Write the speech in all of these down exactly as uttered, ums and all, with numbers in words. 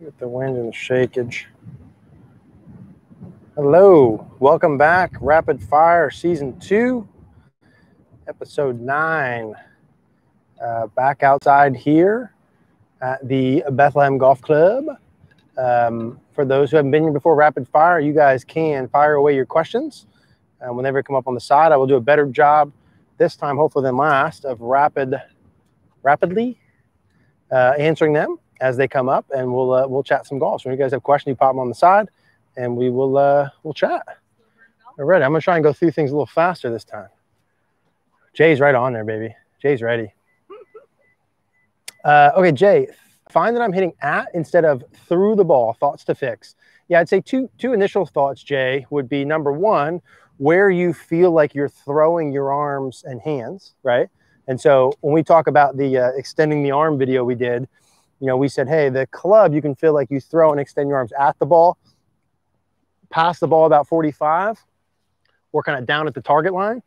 Get the wind and the shakeage. Hello, welcome back. Rapid Fire Season two, Episode nine. Uh, back outside here at the Bethlehem Golf Club. Um, for those who haven't been here before, Rapid Fire, you guys can fire away your questions. And whenever it come up on the side, I will do a better job this time, hopefully than last, of rapid, rapidly uh, answering them as they come up, and we'll uh, we'll chat some golf. So when you guys have questions, you pop them on the side, and we will uh, we'll chat. All right, I'm gonna try and go through things a little faster this time. Jay's right on there, baby. Jay's ready. Uh, okay, Jay, find that I'm hitting at instead of through the ball. Thoughts to fix. Yeah, I'd say two two initial thoughts, Jay, would be number one, where you feel like you're throwing your arms and hands, right? And so when we talk about the uh, extending the arm video we did, you know, we said, hey, the club, you can feel like you throw and extend your arms at the ball, past the ball about forty-five, or kind of down at the target line.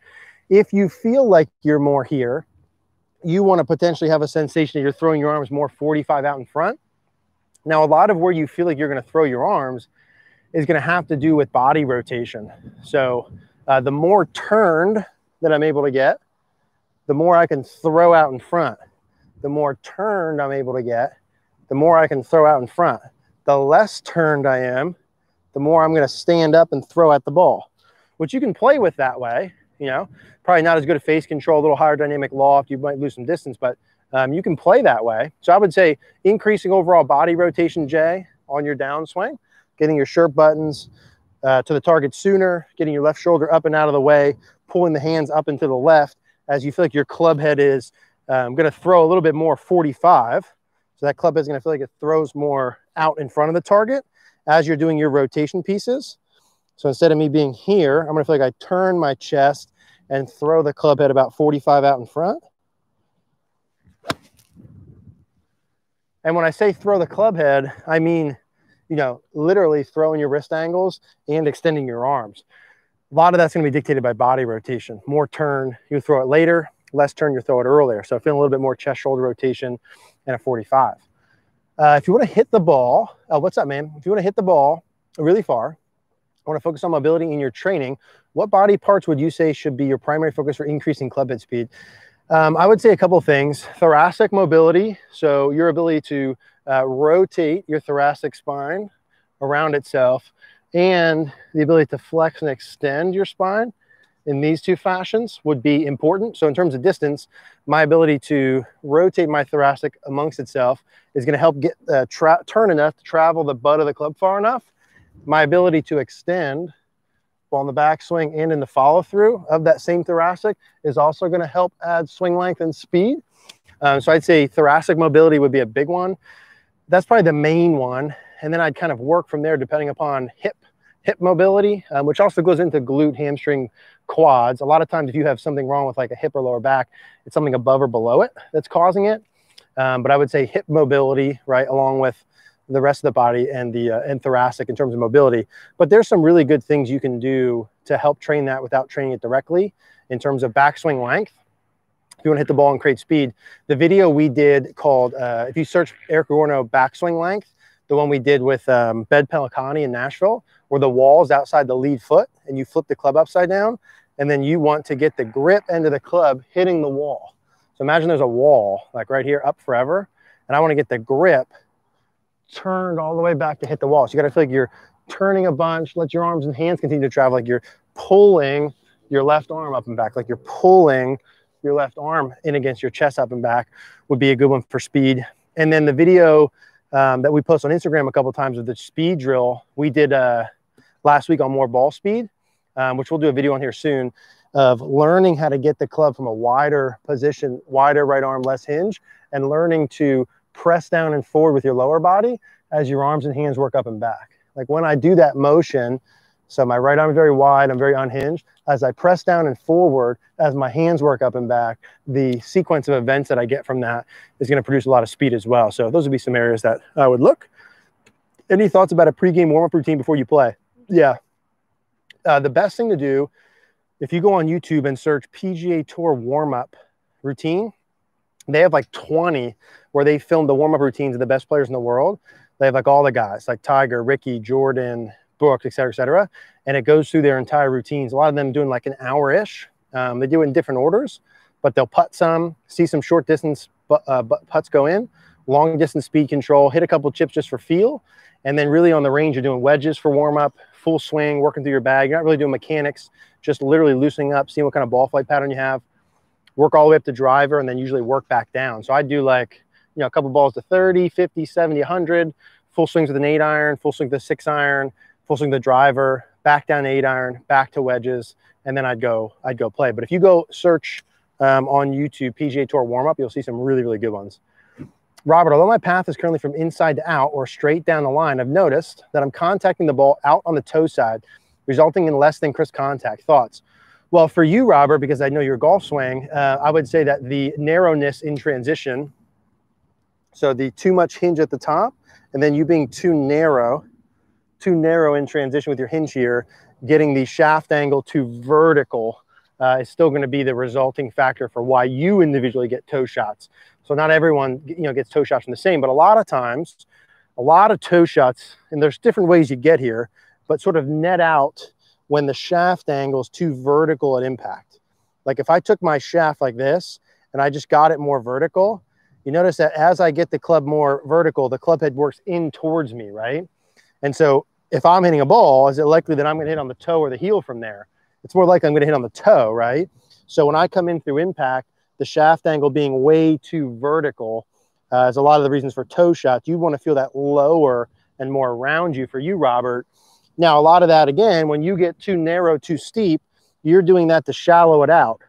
If you feel like you're more here, you want to potentially have a sensation that you're throwing your arms more forty-five out in front. Now, a lot of where you feel like you're going to throw your arms is going to have to do with body rotation. So uh, the more turned that I'm able to get, the more I can throw out in front. The more turned I'm able to get, the more I can throw out in front. The less turned I am, the more I'm going to stand up and throw at the ball, which you can play with that way. You know, probably not as good a face control, a little higher dynamic loft. You might lose some distance, but um, you can play that way. So I would say increasing overall body rotation, Jay, on your downswing, getting your shirt buttons uh, to the target sooner, getting your left shoulder up and out of the way, pulling the hands up and to the left as you feel like your club head is um, going to throw a little bit more forty-five. So that club head is going to feel like it throws more out in front of the target as you're doing your rotation pieces. So instead of me being here, I'm going to feel like I turn my chest and throw the club head about forty-five out in front. And when I say throw the club head, I mean, you know, literally throwing your wrist angles and extending your arms. A lot of that's going to be dictated by body rotation. More turn, you throw it later. Less turn, you throw it earlier. So feeling a little bit more chest shoulder rotation and a forty-five. Uh, if you want to hit the ball, oh, what's up, man? If you want to hit the ball really far, I want to focus on mobility in your training. What body parts would you say should be your primary focus for increasing clubhead speed? Um, I would say a couple of things. Thoracic mobility, so your ability to uh, rotate your thoracic spine around itself and the ability to flex and extend your spine in these two fashions would be important. So in terms of distance, my ability to rotate my thoracic amongst itself is going to help get uh, tra turn enough to travel the butt of the club far enough. My ability to extend on the backswing and in the follow through of that same thoracic is also going to help add swing length and speed. Um, so I'd say thoracic mobility would be a big one. That's probably the main one. And then I'd kind of work from there depending upon hip, hip mobility, um, which also goes into glute, hamstring, quads. A lot of times if you have something wrong with like a hip or lower back, it's something above or below it that's causing it. Um, but I would say hip mobility, right, along with the rest of the body and the uh, and thoracic in terms of mobility. But there's some really good things you can do to help train that without training it directly in terms of backswing length. If you want to hit the ball and create speed, the video we did called, uh, if you search Eric Cogorno backswing length, the one we did with um, Bed Pelicani in Nashville, where the wall's outside the lead foot and you flip the club upside down, and then you want to get the grip end of the club hitting the wall. So imagine there's a wall, like right here, up forever, and I want to get the grip turned all the way back to hit the wall. So you got to feel like you're turning a bunch, let your arms and hands continue to travel, like you're pulling your left arm up and back, like you're pulling your left arm in against your chest up and back would be a good one for speed. And then the video um, that we post on Instagram a couple of times of the speed drill we did uh, last week on more ball speed, um, which we'll do a video on here soon, of learning how to get the club from a wider position, wider right arm, less hinge, and learning to press down and forward with your lower body as your arms and hands work up and back. Like when I do that motion, so my right arm is very wide, I'm very unhinged. As I press down and forward, as my hands work up and back, the sequence of events that I get from that is going to produce a lot of speed as well. So those would be some areas that I would look. Any thoughts about a pregame warm-up routine before you play? Yeah. Uh, the best thing to do, if you go on YouTube and search P G A Tour warm-up routine, they have like twenty where they filmed the warm-up routines of the best players in the world. They have like all the guys, like Tiger, Ricky, Jordan, Brooks, et cetera, et cetera. And it goes through their entire routines. A lot of them doing like an hour-ish. Um, they do it in different orders, but they'll putt some, see some short distance uh, putts go in, long distance speed control, hit a couple chips just for feel. And then really on the range, you're doing wedges for warm-up, full swing, working through your bag. You're not really doing mechanics, just literally loosening up, seeing what kind of ball flight pattern you have. Work all the way up to driver and then usually work back down. So I do like, you know, a couple balls to thirty, fifty, seventy, one hundred, full swings with an eight iron, full swing with a six iron, full swing with the driver, back down eight iron, back to wedges, and then I'd go, I'd go play. But if you go search um, on YouTube P G A Tour warm-up, you'll see some really, really good ones. Robert, although my path is currently from inside to out or straight down the line, I've noticed that I'm contacting the ball out on the toe side, resulting in less than crisp contact. Thoughts? Well, for you, Robert, because I know your golf swing, uh, I would say that the narrowness in transition, so the too much hinge at the top, and then you being too narrow, too narrow in transition with your hinge here, getting the shaft angle too vertical uh, is still going to be the resulting factor for why you individually get toe shots. So not everyone, you know, gets toe shots from the same, but a lot of times, a lot of toe shots, and there's different ways you get here, but sort of net out when the shaft angle is too vertical at impact. Like if I took my shaft like this and I just got it more vertical, you notice that as I get the club more vertical, the club head works in towards me, right? And so if I'm hitting a ball, is it likely that I'm gonna hit on the toe or the heel from there? It's more likely I'm gonna hit on the toe, right? So when I come in through impact, the shaft angle being way too vertical uh, is a lot of the reasons for toe shots. You wanna feel that lower and more around you for you, Robert. Now, a lot of that, again, when you get too narrow, too steep, you're doing that to shallow it out.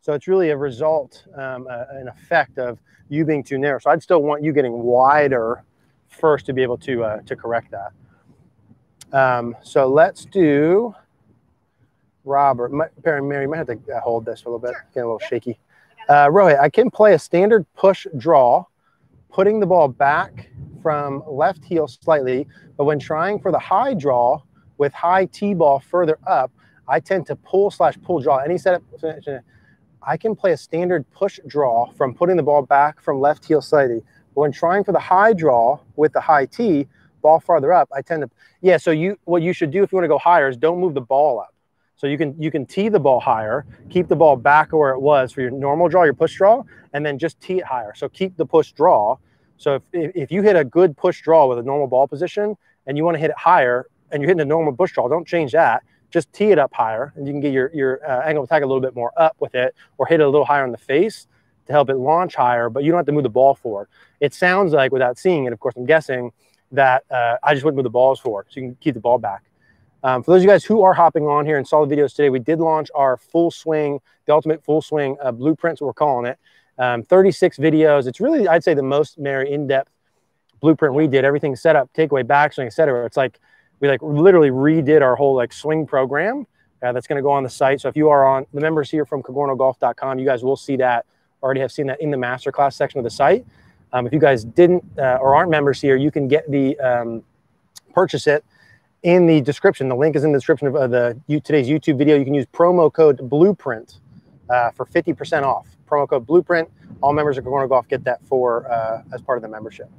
So it's really a result, um, uh, an effect of you being too narrow. So I'd still want you getting wider first to be able to, uh, to correct that. Um, so let's do Robert. My, Perry and Mary, you might have to hold this for a little bit. Sure. Getting a little yep. shaky. Uh, Rohit, I can play a standard push draw, putting the ball back from left heel slightly, but when trying for the high draw with high tee ball further up, I tend to pull slash pull draw. Any setup, I can play a standard push draw from putting the ball back from left heel slightly, but when trying for the high draw with the high tee ball farther up, I tend to, yeah, so you, what you should do if you want to go higher is don't move the ball up. So you can, you can tee the ball higher, keep the ball back where it was for your normal draw, your push draw, and then just tee it higher. So keep the push draw. So if, if you hit a good push draw with a normal ball position and you want to hit it higher and you're hitting a normal push draw, don't change that. Just tee it up higher and you can get your, your uh, angle of attack a little bit more up with it or hit it a little higher on the face to help it launch higher, but you don't have to move the ball forward. It sounds like, without seeing it, of course, I'm guessing that uh, I just wouldn't move the balls forward, so you can keep the ball back. Um, for those of you guys who are hopping on here and saw the videos today, we did launch our full swing, the ultimate full swing uh, blueprints, what we're calling it. Um, thirty-six videos. It's really, I'd say, the most Mary in-depth blueprint we did. Everything set up, takeaway, backswing, et cetera. It's like we like literally redid our whole like swing program uh, that's going to go on the site. So if you are on the members here from Cogorno Golf dot com, you guys will see that. Already have seen that in the masterclass section of the site. Um, if you guys didn't uh, or aren't members here, you can get the um, purchase it in the description. The link is in the description of uh, the you, today's YouTube video. You can use promo code Blueprint uh, for fifty percent off. Promo code Blueprint. All members of Cogorno Golf get that for uh, as part of the membership.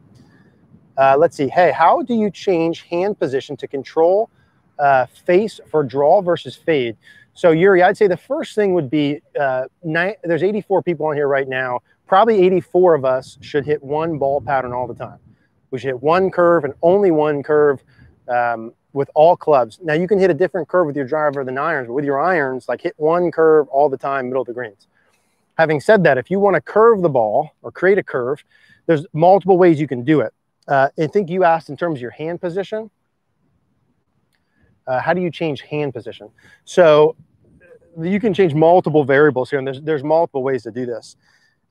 Uh, let's see. Hey, how do you change hand position to control uh, face for draw versus fade? So Yuri, I'd say the first thing would be uh, there's eighty-four people on here right now. Probably eighty-four of us should hit one ball pattern all the time. We should hit one curve and only one curve um, with all clubs. Now you can hit a different curve with your driver than irons, but with your irons, like hit one curve all the time, middle of the greens. Having said that, if you want to curve the ball or create a curve, there's multiple ways you can do it. Uh, I think you asked in terms of your hand position. Uh, how do you change hand position? So you can change multiple variables here, and there's, there's multiple ways to do this.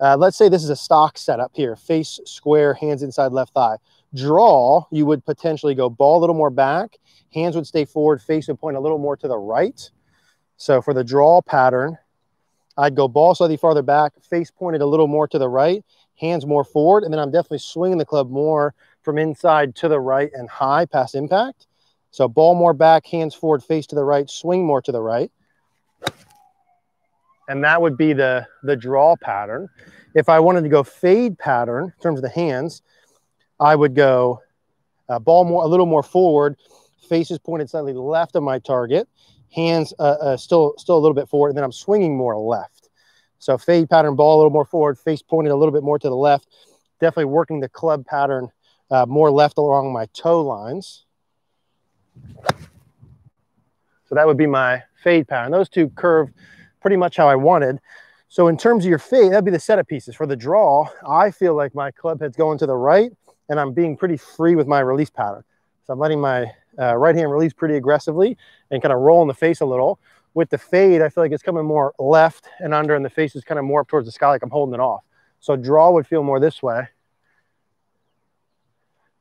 Uh, let's say this is a stock setup here, face square, hands inside left thigh. Draw, you would potentially go ball a little more back, hands would stay forward, face would point a little more to the right. So for the draw pattern, I'd go ball slightly farther back, face pointed a little more to the right, hands more forward, and then I'm definitely swinging the club more from inside to the right and high past impact. So ball more back, hands forward, face to the right, swing more to the right. And that would be the, the draw pattern. If I wanted to go fade pattern in terms of the hands, I would go Uh, ball more a little more forward, face is pointed slightly left of my target, hands uh, uh, still still a little bit forward, and then I'm swinging more left. So fade pattern ball a little more forward, face pointed a little bit more to the left, definitely working the club pattern uh, more left along my toe lines. So that would be my fade pattern. Those two curve pretty much how I wanted. So in terms of your fade, that'd be the setup pieces. For the draw, I feel like my club head's going to the right, and I'm being pretty free with my release pattern. So I'm letting my uh, right hand release pretty aggressively and kind of roll in the face a little. With the fade, I feel like it's coming more left and under, and the face is kind of more up towards the sky, like I'm holding it off. So draw would feel more this way.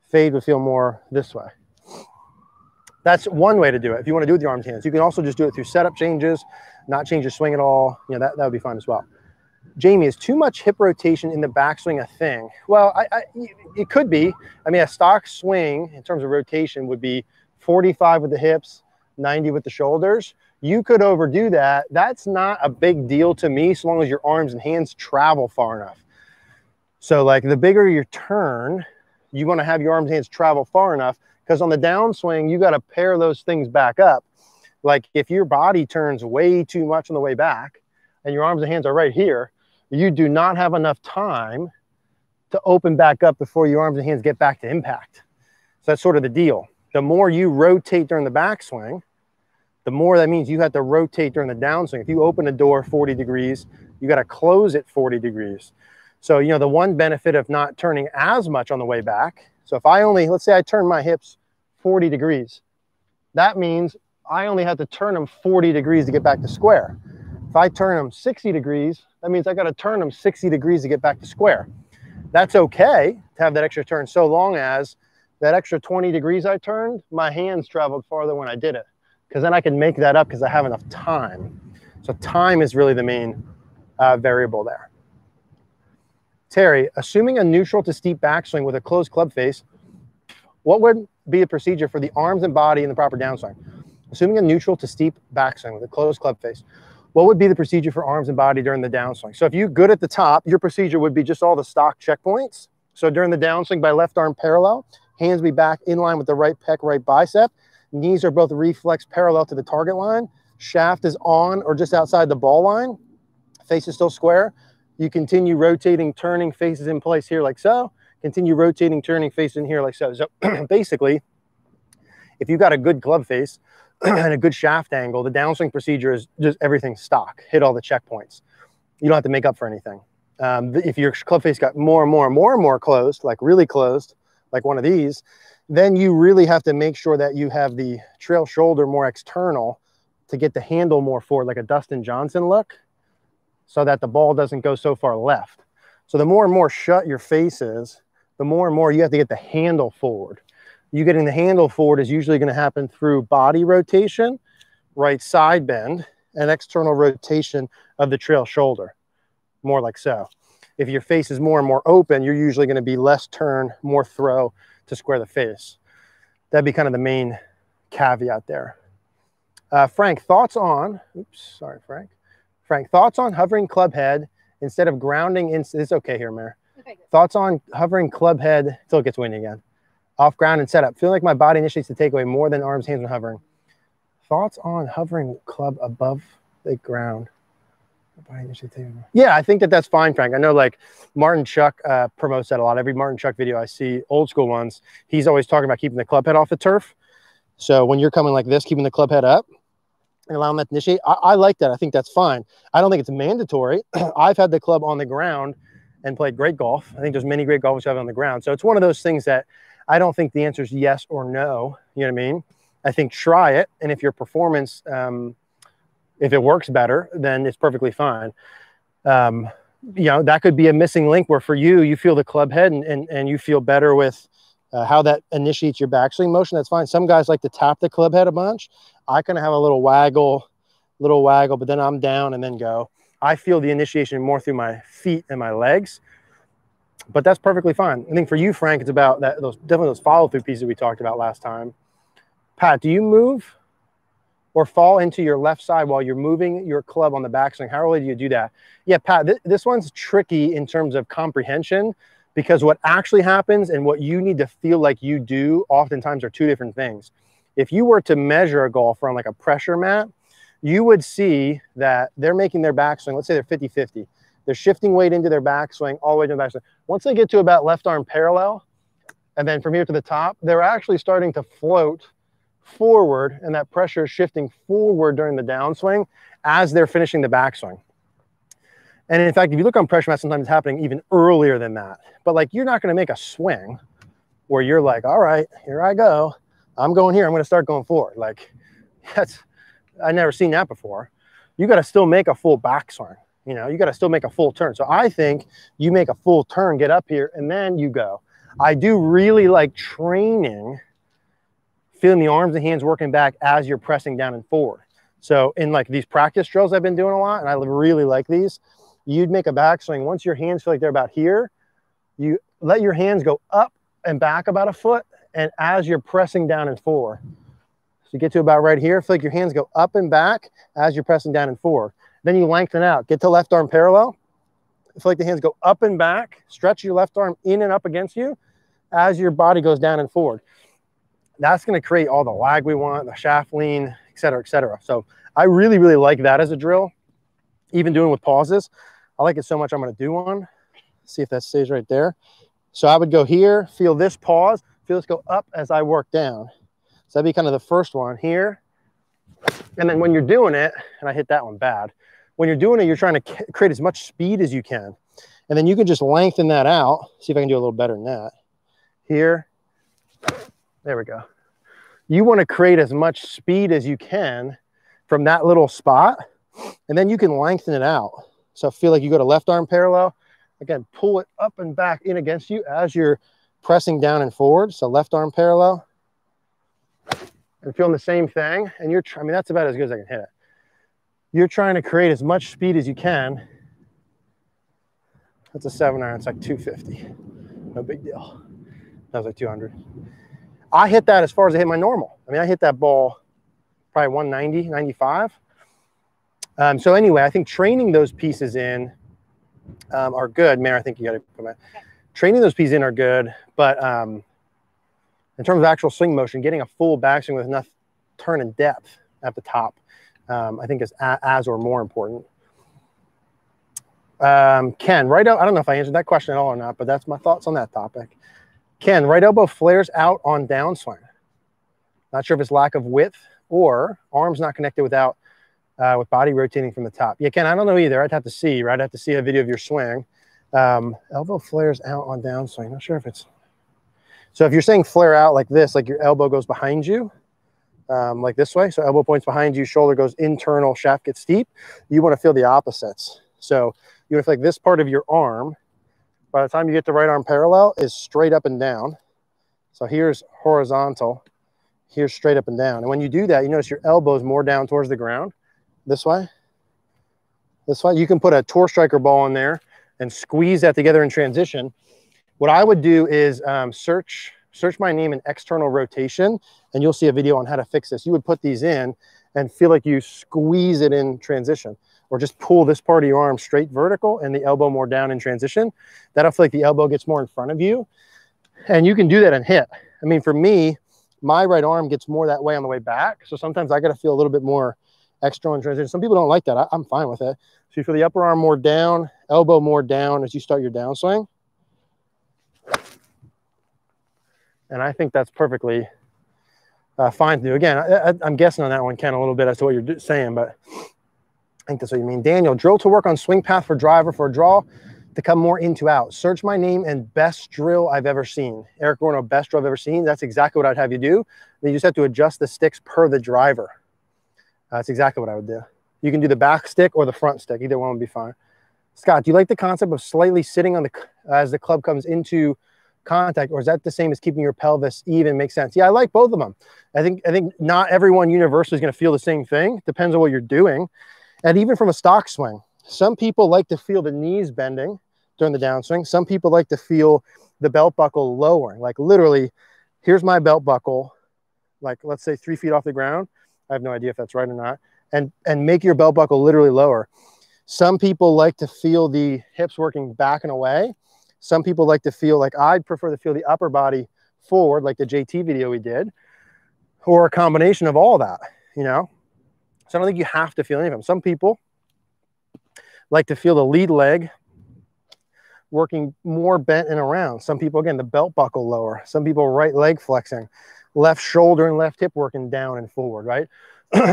Fade would feel more this way. That's one way to do it if you want to do it with your arms and hands. You can also just do it through setup changes, not change your swing at all. You know, that, that would be fine as well. Jamie, is too much hip rotation in the backswing a thing? Well, I, I, it could be. I mean, a stock swing in terms of rotation would be forty-five with the hips, ninety with the shoulders. You could overdo that. That's not a big deal to me, so long as your arms and hands travel far enough. So like the bigger your turn, you want to have your arms and hands travel far enough, because on the downswing, you got to pair those things back up. Like if your body turns way too much on the way back and your arms and hands are right here, you do not have enough time to open back up before your arms and hands get back to impact. So that's sort of the deal. The more you rotate during the backswing, the more that means you have to rotate during the downswing. If you open a door forty degrees, you got to close it forty degrees. So, you know, the one benefit of not turning as much on the way back. So if I only, let's say I turn my hips forty degrees, that means I only have to turn them forty degrees to get back to square. If I turn them sixty degrees, that means I got to turn them sixty degrees to get back to square. That's okay to have that extra turn, so long as that extra twenty degrees I turned, my hands traveled farther when I did it, because then I can make that up because I have enough time. So time is really the main uh, variable there. Terry, assuming a neutral to steep backswing with a closed club face, what would be the procedure for the arms and body in the proper downswing? Assuming a neutral to steep backswing with a closed club face, what would be the procedure for arms and body during the downswing? So if you're good at the top, your procedure would be just all the stock checkpoints. So during the downswing by left arm parallel, hands be back in line with the right pec, right bicep. Knees are both reflex parallel to the target line. Shaft is on or just outside the ball line. Face is still square. You continue rotating, turning, faces in place here like so. Continue rotating, turning, face in here like so. So basically, if you've got a good club face, and a good shaft angle, the downswing procedure is just everything stock, hit all the checkpoints. You don't have to make up for anything. Um, if your club face got more and more and more and more closed, like really closed, like one of these, then you really have to make sure that you have the trail shoulder more external to get the handle more forward, like a Dustin Johnson look, so that the ball doesn't go so far left. So the more and more shut your face is, the more and more you have to get the handle forward. You getting the handle forward is usually going to happen through body rotation, right side bend, and external rotation of the trail shoulder, more like so. If your face is more and more open, you're usually going to be less turn, more throw to square the face. That'd be kind of the main caveat there. Uh, Frank, thoughts on, oops, sorry, Frank. Frank, thoughts on hovering club head instead of grounding, in, it's okay here, Mayor. Okay, thoughts on hovering club head until it gets windy again. Off ground and setup. Feel like my body initiates the takeaway more than arms, hands, and hovering. Thoughts on hovering club above the ground? Yeah, I think that that's fine, Frank. I know like Martin Chuck uh, promotes that a lot. Every Martin Chuck video I see, old school ones, he's always talking about keeping the club head off the turf. So when you're coming like this, keeping the club head up and allowing that to initiate, I, I like that. I think that's fine. I don't think it's mandatory. I've had the club on the ground and played great golf. I think there's many great golfers who have it on the ground. So it's one of those things that I don't think the answer is yes or no. You know what I mean? I think try it. And if your performance, um, if it works better, then it's perfectly fine. Um, you know, that could be a missing link where for you, you feel the club head and, and, and you feel better with uh, how that initiates your backswing motion. That's fine. Some guys like to tap the club head a bunch. I kind of have a little waggle, little waggle, but then I'm down and then go. I feel the initiation more through my feet and my legs. But that's perfectly fine. I think for you, Frank, it's about that those definitely those follow-through pieces we talked about last time. Pat, do you move or fall into your left side while you're moving your club on the backswing? How early do you do that? Yeah, Pat, th this one's tricky in terms of comprehension Because what actually happens and what you need to feel like you do oftentimes are two different things. If you were to measure a golfer on like a pressure mat, you would see that they're making their backswing, let's say they're fifty fifty. They're shifting weight into their backswing, all the way to the backswing. Once they get to about left arm parallel, and then from here to the top, they're actually starting to float forward, and that pressure is shifting forward during the downswing as they're finishing the backswing. And in fact, if you look on pressure mats, sometimes it's happening even earlier than that. But like, you're not going to make a swing where you're like, all right, here I go. I'm going here. I'm going to start going forward. Like, that's, I've never seen that before. You got to still make a full backswing. You know, you got to still make a full turn. So I think you make a full turn, get up here, and then you go. I do really like training, feeling the arms and hands working back as you're pressing down and forward. So in like these practice drills I've been doing a lot, and I really like these, you'd make a backswing. Once your hands feel like they're about here, you let your hands go up and back about a foot, and as you're pressing down and forward. So you get to about right here, feel like your hands go up and back as you're pressing down and forward. Then you lengthen out, get to left arm parallel. Feel like the hands go up and back, stretch your left arm in and up against you as your body goes down and forward. That's gonna create all the lag we want, the shaft lean, et cetera, et cetera. So I really, really like that as a drill, even doing with pauses. I like it so much I'm gonna do one. See if that stays right there. So I would go here, feel this pause, feel this go up as I work down. So that'd be kind of the first one here. And then when you're doing it, and I hit that one bad, when you're doing it, you're trying to create as much speed as you can. And then you can just lengthen that out. See if I can do a little better than that. Here, there we go. You want to create as much speed as you can from that little spot, and then you can lengthen it out. So feel like you go to left arm parallel. Again, pull it up and back in against you as you're pressing down and forward. So left arm parallel. And feeling the same thing. And you're, I mean, that's about as good as I can hit it. You're trying to create as much speed as you can. That's a seven iron, it's like two fifty, no big deal. That was like two hundred. I hit that as far as I hit my normal. I mean, I hit that ball probably one ninety, ninety-five. Um, so anyway, I think training those pieces in um, are good. Mayor, I think you gotta come back. Okay. Training those pieces in are good, but um, in terms of actual swing motion, getting a full backswing with enough turn and depth at the top Um, I think is as or more important. Um, Ken, right out, I don't know if I answered that question at all or not, but that's my thoughts on that topic. Ken, right elbow flares out on downswing. Not sure if it's lack of width or arms not connected without uh, with body rotating from the top. Yeah, Ken, I don't know either. I'd have to see, right? I'd have to see a video of your swing. Um, elbow flares out on downswing. Not sure if it's. So if you're saying flare out like this, like your elbow goes behind you, Um, like this way, so elbow points behind you, shoulder goes internal, shaft gets steep, you want to feel the opposites. So you want to feel like this part of your arm, by the time you get to right arm parallel, is straight up and down. So here's horizontal, here's straight up and down. And when you do that, you notice your elbow's more down towards the ground, this way, this way. You can put a tour striker ball in there and squeeze that together in transition. What I would do is um, search Search my name in external rotation, and you'll see a video on how to fix this. You would put these in and feel like you squeeze it in transition, or just pull this part of your arm straight vertical and the elbow more down in transition. That'll feel like the elbow gets more in front of you. And you can do that and hit. I mean, for me, my right arm gets more that way on the way back. So sometimes I got to feel a little bit more external in transition. Some people don't like that. I, I'm fine with it. So you feel the upper arm more down, elbow more down as you start your downswing. And I think that's perfectly uh, fine to do. Again, I, I, I'm guessing on that one, Ken, a little bit as to what you're saying, but I think that's what you mean. Daniel, drill to work on swing path for driver for a draw to come more into out. Search my name and best drill I've ever seen. Eric Cogorno, best drill I've ever seen. That's exactly what I'd have you do. You just have to adjust the sticks per the driver. Uh, that's exactly what I would do. You can do the back stick or the front stick. Either one would be fine. Scott, do you like the concept of slightly sitting on the as the club comes into contact, or is that the same as keeping your pelvis even? Makes sense. Yeah, I like both of them. I think I think not everyone universally is going to feel the same thing. Depends on what you're doing. And even from a stock swing, some people like to feel the knees bending during the downswing. Some people like to feel the belt buckle lowering. Like literally, here's my belt buckle, like let's say three feet off the ground. I have no idea if that's right or not. And, and make your belt buckle literally lower. Some people like to feel the hips working back and away. Some people like to feel like I prefer to feel the upper body forward, like the J T video we did, or a combination of all that, you know? So I don't think you have to feel any of them. Some people like to feel the lead leg working more bent and around. Some people, again, the belt buckle lower. Some people, right leg flexing, left shoulder and left hip working down and forward, right?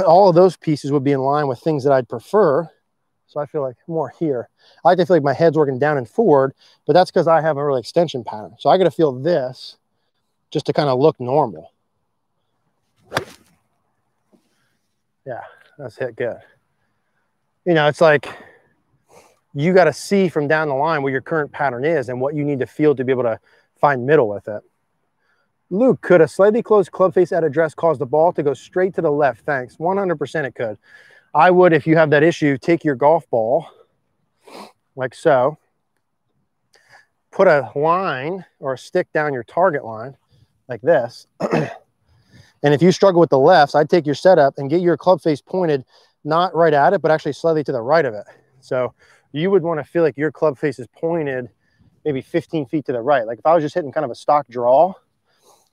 All of those pieces would be in line with things that I'd prefer. So I feel like more here. I like to feel like my head's working down and forward, but that's because I have a really extension pattern. So I got to feel this just to kind of look normal. Yeah, that's hit good. You know, it's like you got to see from down the line what your current pattern is and what you need to feel to be able to find middle with it. Luke, could a slightly closed club face at address cause the ball to go straight to the left? Thanks. one hundred percent it could. I would, if you have that issue, take your golf ball like so, put a line or a stick down your target line like this. And if you struggle with the lefts, I'd take your setup and get your club face pointed, not right at it, but actually slightly to the right of it. So you would want to feel like your club face is pointed maybe fifteen feet to the right. Like if I was just hitting kind of a stock draw,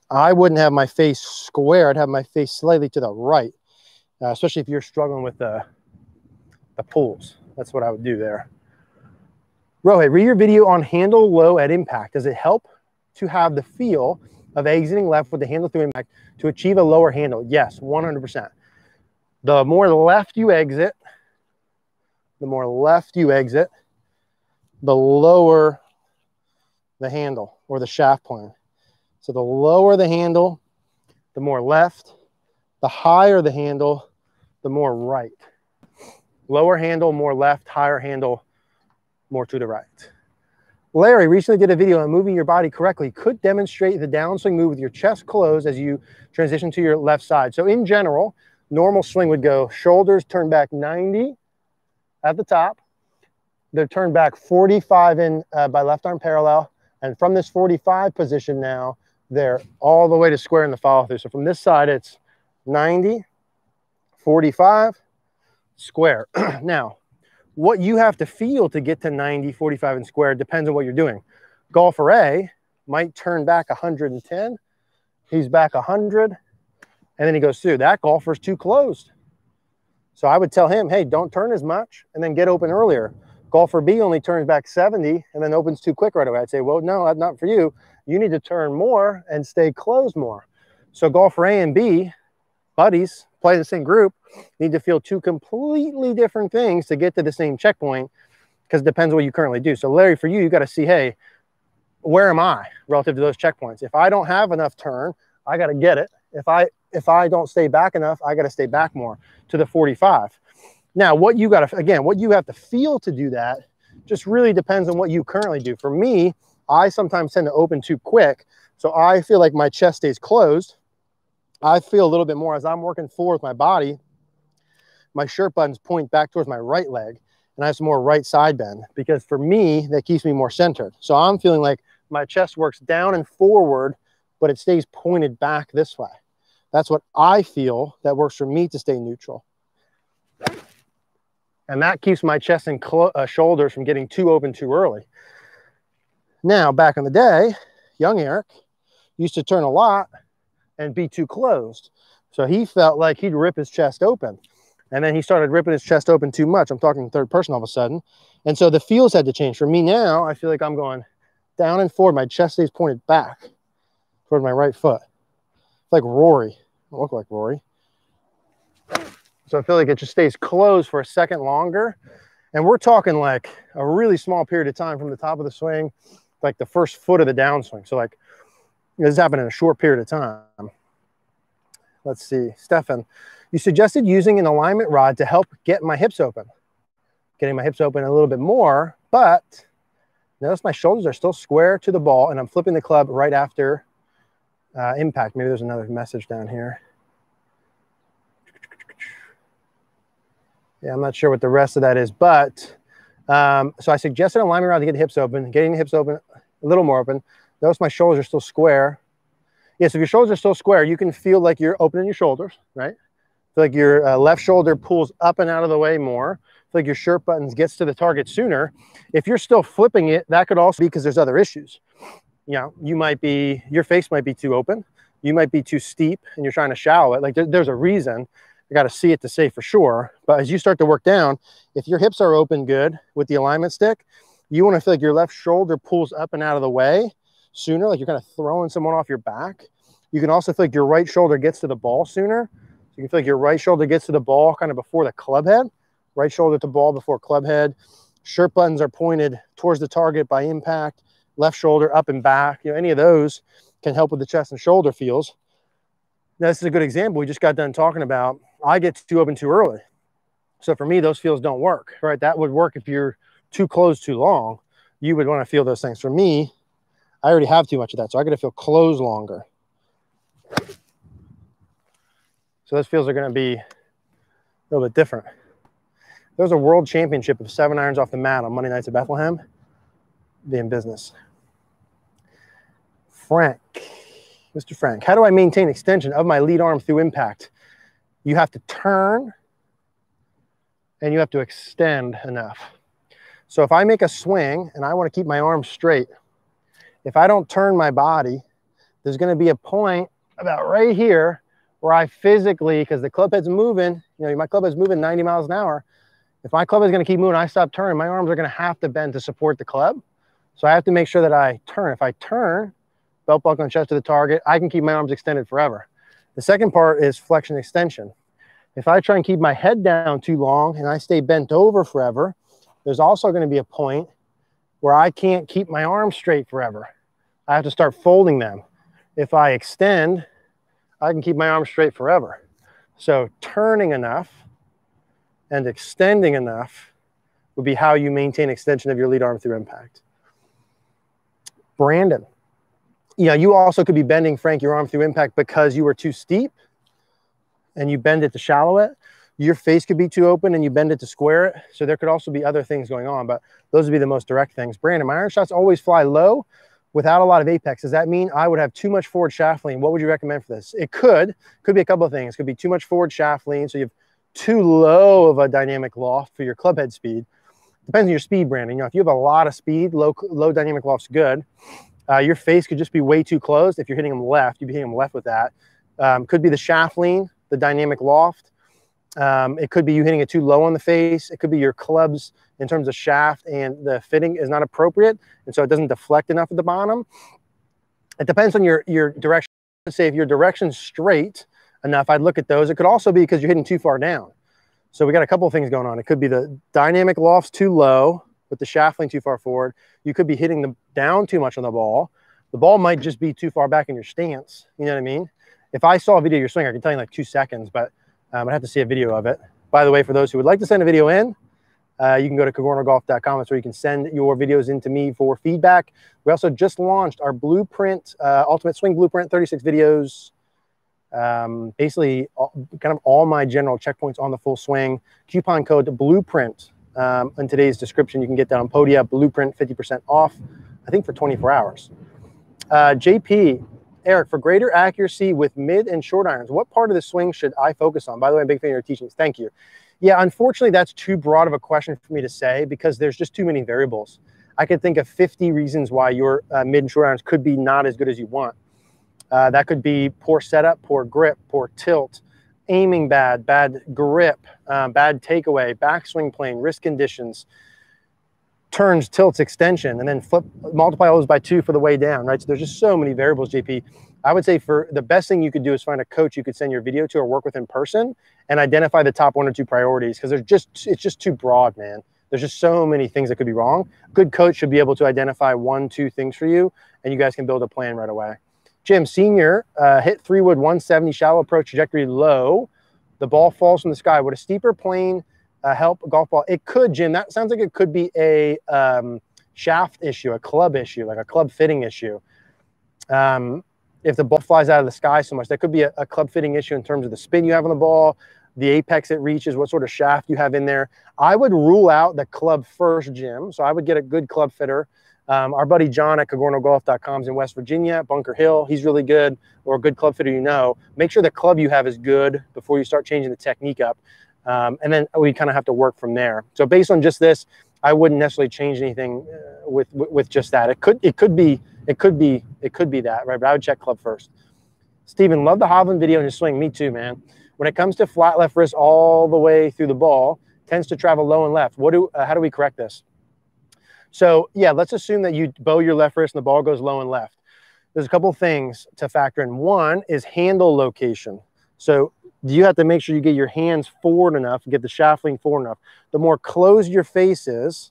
I wouldn't have my face square. I'd have my face slightly to the right, uh, especially if you're struggling with the, the pulls. That's what I would do there. Rohit, read your video on handle low at impact. Does it help to have the feel of exiting left with the handle through impact to achieve a lower handle? Yes, one hundred percent. The more left you exit, the more left you exit, the lower the handle or the shaft plane. So the lower the handle, the more left, the higher the handle, the more right. Lower handle, more left, higher handle, more to the right. Larry recently did a video on moving your body correctly. Could demonstrate the downswing move with your chest closed as you transition to your left side. So in general, normal swing would go shoulders turn back ninety at the top. They're turned back forty-five in uh, by left arm parallel. And from this forty-five position now, they're all the way to square in the follow through. So from this side, it's ninety, forty-five, square. Now, what you have to feel to get to ninety, forty-five, and square depends on what you're doing. Golfer A might turn back one hundred ten. He's back one hundred, and then he goes through. That golfer's too closed. So I would tell him, hey, don't turn as much, and then get open earlier. Golfer B only turns back seventy and then opens too quick right away. I'd say, well, no, that's not for you. You need to turn more and stay closed more. So golfer A and B, buddies, play in the same group, need to feel two completely different things to get to the same checkpoint, because it depends on what you currently do. So Larry, for you, you got to see, hey, where am I relative to those checkpoints? If I don't have enough turn, I got to get it. If I, if I don't stay back enough, I got to stay back more to the forty-five. Now, what you got to, again, what you have to feel to do that just really depends on what you currently do. For me, I sometimes tend to open too quick. So I feel like my chest stays closed. I feel a little bit more as I'm working forward with my body. My shirt buttons point back towards my right leg, and I have some more right side bend, because for me, that keeps me more centered. So I'm feeling like my chest works down and forward, but it stays pointed back this way. That's what I feel that works for me to stay neutral. And that keeps my chest and uh, shoulders from getting too open too early. Now, back in the day, young Eric used to turn a lot and be too closed. So he felt like he'd rip his chest open. And then he started ripping his chest open too much. I'm talking third person all of a sudden. And so the feels had to change. For me now, I feel like I'm going down and forward. My chest stays pointed back toward my right foot. It's like Rory. I look like Rory. So I feel like it just stays closed for a second longer. And we're talking like a really small period of time from the top of the swing, like the first foot of the downswing. So like this happened in a short period of time. Let's see, Stefan, you suggested using an alignment rod to help get my hips open. Getting my hips open a little bit more, but notice my shoulders are still square to the ball and I'm flipping the club right after uh, impact. Maybe there's another message down here. Yeah, I'm not sure what the rest of that is, but um, so I suggested an alignment rod to get the hips open, getting the hips open, a little more open. Notice my shoulders are still square. Yes, yeah, so if your shoulders are still square, you can feel like you're opening your shoulders, right? Feel like your uh, left shoulder pulls up and out of the way more. like your shirt buttons gets to the target sooner. If you're still flipping it, that could also be because there's other issues. You know, you might be, your face might be too open. You might be too steep and you're trying to shallow it. Like there, there's a reason. You got to see it to say for sure. But as you start to work down, if your hips are open good with the alignment stick, you want to feel like your left shoulder pulls up and out of the way sooner. Like you're kind of throwing someone off your back. You can also feel like your right shoulder gets to the ball sooner. So you can feel like your right shoulder gets to the ball kind of before the club head. Right shoulder to ball before club head. Shirt buttons are pointed towards the target by impact. Left shoulder up and back, you know, any of those can help with the chest and shoulder feels. Now, this is a good example. We just got done talking about, I get too open too early. So for me, those feels don't work, right? That would work if you're too closed too long. You would want to feel those things. For me, I already have too much of that. So I got to feel closed longer. So those feels are going to be a little bit different. There's a world championship of seven irons off the mat on Monday nights at Bethlehem. Be in business. Frank, Mister Frank, how do I maintain extension of my lead arm through impact? You have to turn and you have to extend enough. So if I make a swing and I want to keep my arm straight, if I don't turn my body, there's going to be a point about right here where I physically, because the club head's moving, you know, my club head's moving ninety miles an hour. If my club is going to keep moving, I stop turning, my arms are going to have to bend to support the club. So I have to make sure that I turn. If I turn, belt buckle and chest to the target, I can keep my arms extended forever. The second part is flexion extension. If I try and keep my head down too long and I stay bent over forever, there's also going to be a point where I can't keep my arms straight forever. I have to start folding them. If I extend, I can keep my arms straight forever. So turning enough and extending enough would be how you maintain extension of your lead arm through impact. Brandon, you know, you also could be bending, Frank, your arm through impact because you were too steep and you bend it to shallow it. Your face could be too open and you bend it to square it. So there could also be other things going on, but those would be the most direct things. Brandon, my iron shots always fly low without a lot of apex. Does that mean I would have too much forward shaft lean? What would you recommend for this? It could, could be a couple of things. It could be too much forward shaft lean. So you have too low of a dynamic loft for your club head speed. Depends on your speed, Brandon. You know, if you have a lot of speed, low, low dynamic loft's good. Uh, your face could just be way too closed. If you're hitting them left, you'd be hitting them left with that. Um, could be the shaft lean, the dynamic loft. Um, it could be you hitting it too low on the face. It could be your clubs in terms of shaft and the fitting is not appropriate. And so it doesn't deflect enough at the bottom. It depends on your, your direction. Let's say if your direction's straight enough, I'd look at those. It could also be because you're hitting too far down. So we got a couple of things going on. It could be the dynamic loft's too low with the shaft lean too far forward. You could be hitting them down too much on the ball. The ball might just be too far back in your stance. You know what I mean? If I saw a video of your swing, I can tell you in like two seconds, but um, I'd have to see a video of it. By the way, for those who would like to send a video in, uh, you can go to Cogorno Golf dot com. That's where you can send your videos in to me for feedback. We also just launched our blueprint, uh, Ultimate Swing Blueprint, thirty-six videos. Um, basically all, kind of all my general checkpoints on the full swing. Coupon code BLUEPRINT um, in today's description. You can get that on Podia, BLUEPRINT, fifty percent off, I think for twenty-four hours. Uh, J P, Eric, for greater accuracy with mid and short irons, what part of the swing should I focus on? By the way, I'm a big fan of your teachings. Thank you. Yeah, unfortunately, that's too broad of a question for me to say because there's just too many variables. I could think of fifty reasons why your uh, mid and short irons could be not as good as you want. Uh, that could be poor setup, poor grip, poor tilt, aiming bad, bad grip, uh, bad takeaway, backswing plane, wrist conditions, turns, tilts, extension, and then flip, multiply all those by two for the way down, right? So there's just so many variables, J P. I would say for the best thing you could do is find a coach you could send your video to or work with in person and identify the top one or two priorities because there's just it's just too broad, man. There's just so many things that could be wrong. A good coach should be able to identify one, two things for you, and you guys can build a plan right away. Jim, senior, uh, hit three wood one seventy shallow approach trajectory low. The ball falls from the sky. Would a steeper plane uh, help a golf ball? It could, Jim. That sounds like it could be a um, shaft issue, a club issue, like a club fitting issue. Um, if the ball flies out of the sky so much, that could be a, a club fitting issue in terms of the spin you have on the ball, the apex it reaches, what sort of shaft you have in there. I would rule out the club first, Jim. So I would get a good club fitter. Um, our buddy John at Cogorno Golf dot com is in West Virginia, Bunker Hill. He's really good, or a good club fitter you know. Make sure the club you have is good before you start changing the technique up. Um, and then we kind of have to work from there. So based on just this, I wouldn't necessarily change anything uh, with, with with just that. It could it could be it could be it could be that, right? But I would check club first. Steven, love the Hovland video and his swing. Me too, man. When it comes to flat left wrist all the way through the ball, tends to travel low and left. What do uh, how do we correct this? So yeah, let's assume that you bow your left wrist and the ball goes low and left. There's a couple things to factor in. One is handle location. So you have to make sure you get your hands forward enough, get the shaft lean forward enough. The more closed your face is,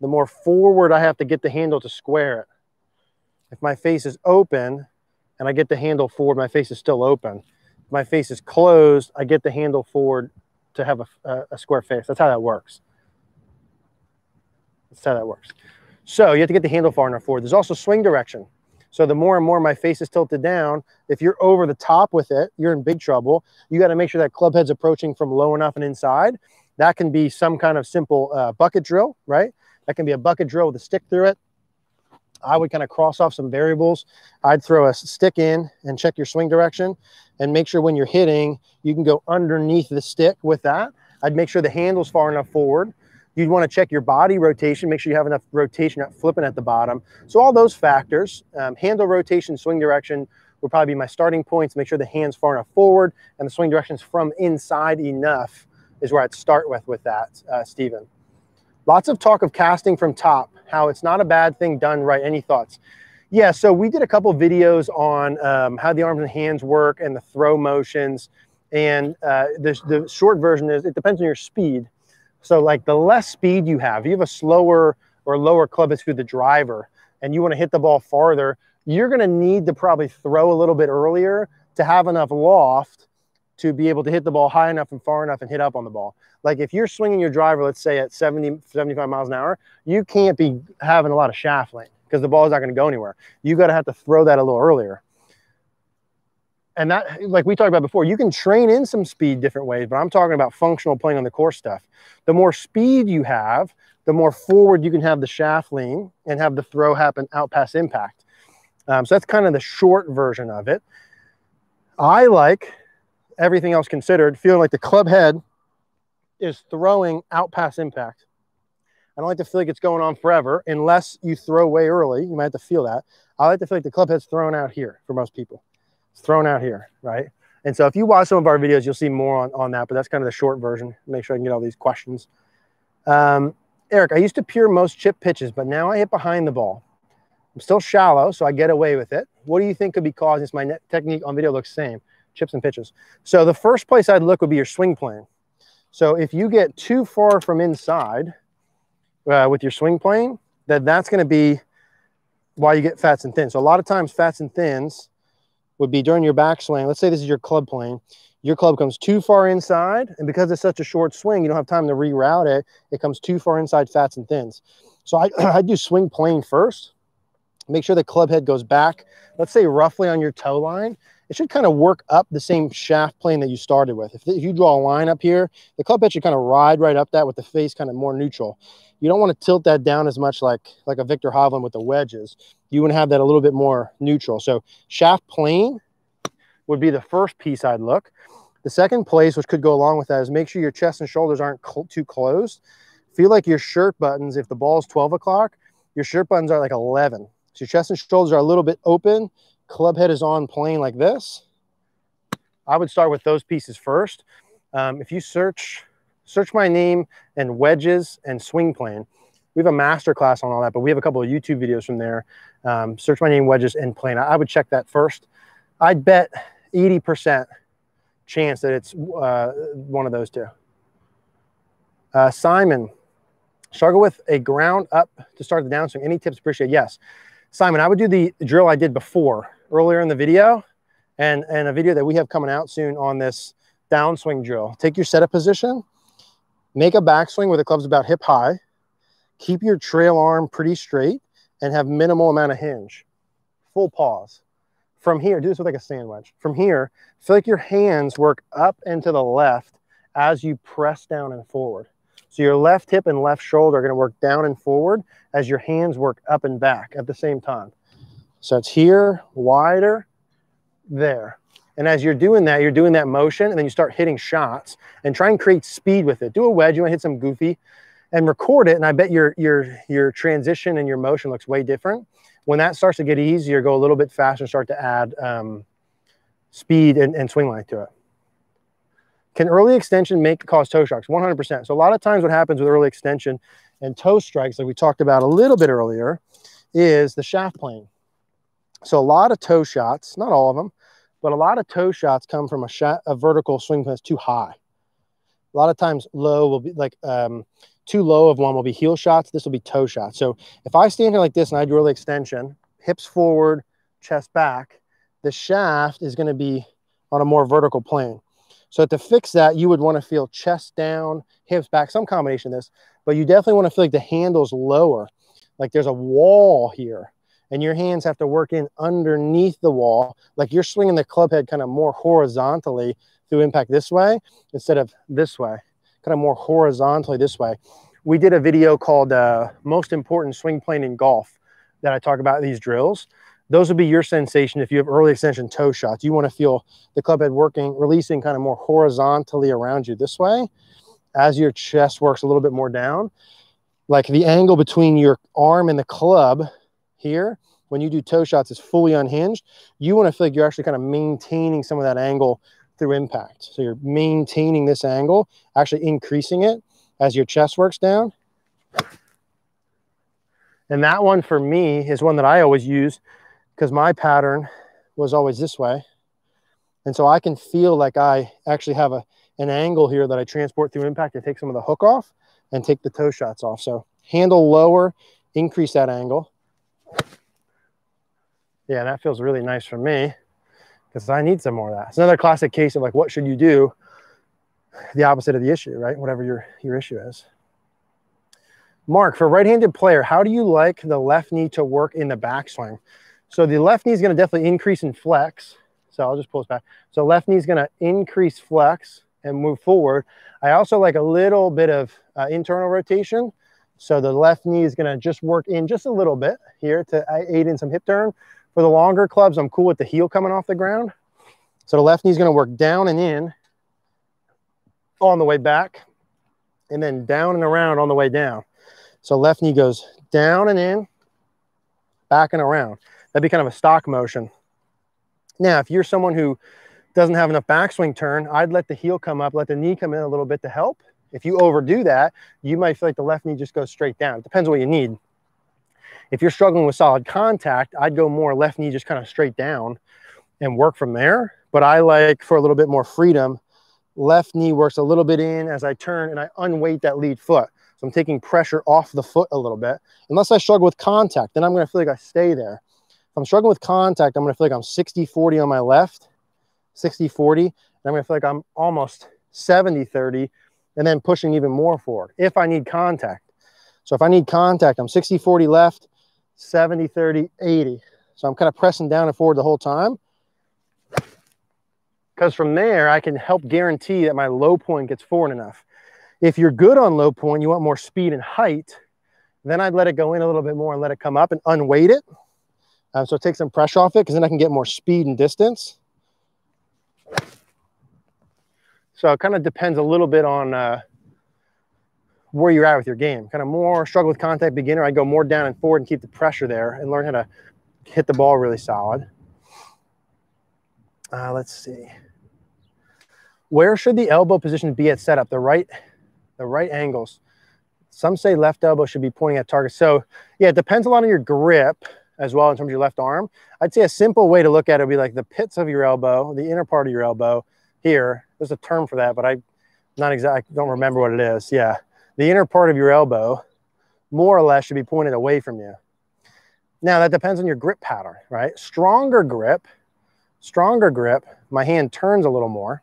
the more forward I have to get the handle to square it. If my face is open and I get the handle forward, my face is still open. If my face is closed, I get the handle forward to have a, a square face. That's how that works. That's how that works. So you have to get the handle far enough forward. There's also swing direction. So the more and more my face is tilted down, if you're over the top with it, you're in big trouble. You got to make sure that club head's approaching from low enough and inside. That can be some kind of simple uh, bucket drill, right? That can be a bucket drill with a stick through it. I would kind of cross off some variables. I'd throw a stick in and check your swing direction and make sure when you're hitting, you can go underneath the stick with that. I'd make sure the handle's far enough forward. You'd want to check your body rotation, make sure you have enough rotation, not flipping at the bottom. So all those factors, um, handle rotation, swing direction will probably be my starting points. Make sure the hand's far enough forward and the swing direction's from inside enough is where I'd start with with that, uh, Steven. Lots of talk of casting from top, how it's not a bad thing done right. Any thoughts? Yeah, so we did a couple videos on um, how the arms and hands work and the throw motions. And uh, the, the short version is it depends on your speed. So like the less speed you have, you have a slower or lower club is through the driver and you want to hit the ball farther, you're going to need to probably throw a little bit earlier to have enough loft to be able to hit the ball high enough and far enough and hit up on the ball. Like if you're swinging your driver, let's say at seventy, seventy-five miles an hour, you can't be having a lot of shaft lane because the ball is not going to go anywhere. You got to have to throw that a little earlier. And that, like we talked about before, you can train in some speed different ways, but I'm talking about functional playing on the course stuff. The more speed you have, the more forward you can have the shaft lean and have the throw happen out past impact. Um, so that's kind of the short version of it. I like, everything else considered, feeling like the club head is throwing out past impact. I don't like to feel like it's going on forever unless you throw way early. You might have to feel that. I like to feel like the club head's thrown out here for most people. Thrown out here, right? And so if you watch some of our videos, you'll see more on, on that, but that's kind of the short version. Make sure I can get all these questions. Um, Eric, I used to pure most chip pitches, but now I hit behind the ball. I'm still shallow, so I get away with it. What do you think could be causing this? My net technique on video looks same, chips and pitches. So the first place I'd look would be your swing plane. So if you get too far from inside uh, with your swing plane, that that's gonna be why you get fats and thins. So a lot of times fats and thins would be during your backswing. Let's say this is your club plane. Your club comes too far inside, and because it's such a short swing, you don't have time to reroute it. It comes too far inside fats and thins. So I, I do swing plane first. Make sure the club head goes back, let's say roughly on your toe line. It should kind of work up the same shaft plane that you started with. If, if you draw a line up here, the club head should kind of ride right up that with the face kind of more neutral. You don't want to tilt that down as much like, like a Victor Hovland with the wedges. You want to have that a little bit more neutral. So shaft plane would be the first piece I'd look. The second place, which could go along with that, is make sure your chest and shoulders aren't cl- too closed. Feel like your shirt buttons, if the ball is twelve o'clock, your shirt buttons are like eleven. So your chest and shoulders are a little bit open. Club head is on plane like this. I would start with those pieces first. Um, if you search, search my name and wedges and swing plane, we have a master class on all that, but we have a couple of YouTube videos from there. Um, search my name, wedges and plane. I, I would check that first. I'd bet eighty percent chance that it's uh, one of those two. Uh, Simon, struggle with a ground up to start the downswing. Any tips? Appreciate. Yes. Simon, I would do the drill I did before, earlier in the video, and, and a video that we have coming out soon on this downswing drill. Take your setup position, make a backswing where the club's about hip high, keep your trail arm pretty straight, and have minimal amount of hinge. Full pause. From here, do this with like a sand wedge. From here, feel like your hands work up and to the left as you press down and forward. So your left hip and left shoulder are going to work down and forward as your hands work up and back at the same time. So it's here, wider, there. And as you're doing that, you're doing that motion, and then you start hitting shots and try and create speed with it. Do a wedge. You might hit some goofy and record it. And I bet your, your, your transition and your motion looks way different. When that starts to get easier, go a little bit faster and start to add um, speed and, and swing length to it. Can early extension make cause toe strikes? one hundred percent. So a lot of times what happens with early extension and toe strikes, like we talked about a little bit earlier, is the shaft plane. So a lot of toe shots, not all of them, but a lot of toe shots come from a, shot, a vertical swing that's too high. A lot of times low will be like um, too low of one will be heel shots. This will be toe shots. So if I stand here like this and I do early extension, hips forward, chest back, the shaft is going to be on a more vertical plane. So to fix that, you would want to feel chest down, hips back, some combination of this, but you definitely want to feel like the handle's lower. Like there's a wall here and your hands have to work in underneath the wall. Like you're swinging the club head kind of more horizontally through impact this way instead of this way, kind of more horizontally this way. We did a video called uh, Most Important Swing Plane in Golf that I talk about these drills. Those would be your sensation if you have early extension toe shots. You want to feel the club head working, releasing kind of more horizontally around you this way as your chest works a little bit more down. Like the angle between your arm and the club here, when you do toe shots, is fully unhinged. You want to feel like you're actually kind of maintaining some of that angle through impact. So you're maintaining this angle, actually increasing it as your chest works down. And that one for me is one that I always use because my pattern was always this way. And so I can feel like I actually have a, an angle here that I transport through impact to take some of the hook off and take the toe shots off. So handle lower, increase that angle. Yeah, that feels really nice for me because I need some more of that. It's another classic case of like, what should you do? The opposite of the issue, right? Whatever your, your issue is. Mark, for a right-handed player, how do you like the left knee to work in the backswing? So the left knee is going to definitely increase and flex. So I'll just pull this back. So left knee is going to increase, flex, and move forward. I also like a little bit of uh, internal rotation. So the left knee is going to just work in just a little bit here to aid in some hip turn. For the longer clubs, I'm cool with the heel coming off the ground. So the left knee is going to work down and in on the way back, and then down and around on the way down. So left knee goes down and in, back and around. That'd be kind of a stock motion. Now, if you're someone who doesn't have enough backswing turn, I'd let the heel come up, let the knee come in a little bit to help. If you overdo that, you might feel like the left knee just goes straight down. It depends on what you need. If you're struggling with solid contact, I'd go more left knee just kind of straight down and work from there. But I like, for a little bit more freedom, left knee works a little bit in as I turn and I unweight that lead foot. So I'm taking pressure off the foot a little bit. Unless I struggle with contact, then I'm going to feel like I stay there. If I'm struggling with contact, I'm going to feel like I'm sixty forty on my left, sixty forty, and I'm going to feel like I'm almost seventy thirty, and then pushing even more forward if I need contact. So if I need contact, I'm sixty forty left, seventy thirty, eighty. So I'm kind of pressing down and forward the whole time. Because from there, I can help guarantee that my low point gets forward enough. If you're good on low point, you want more speed and height, then I'd let it go in a little bit more and let it come up and unweight it. Um, so take some pressure off it, because then I can get more speed and distance. So it kind of depends a little bit on uh, where you're at with your game. Kind of more struggle with contact beginner, I'd go more down and forward and keep the pressure there and learn how to hit the ball really solid. Uh, let's see. Where should the elbow position be at setup? The right, the right angles. Some say left elbow should be pointing at target. So yeah, it depends a lot on your grip as well in terms of your left arm. I'd say a simple way to look at it would be like the pits of your elbow, the inner part of your elbow here. There's a term for that, but I not exact, don't remember what it is. Yeah. The inner part of your elbow more or less should be pointed away from you. Now that depends on your grip pattern, right? Stronger grip, stronger grip, my hand turns a little more.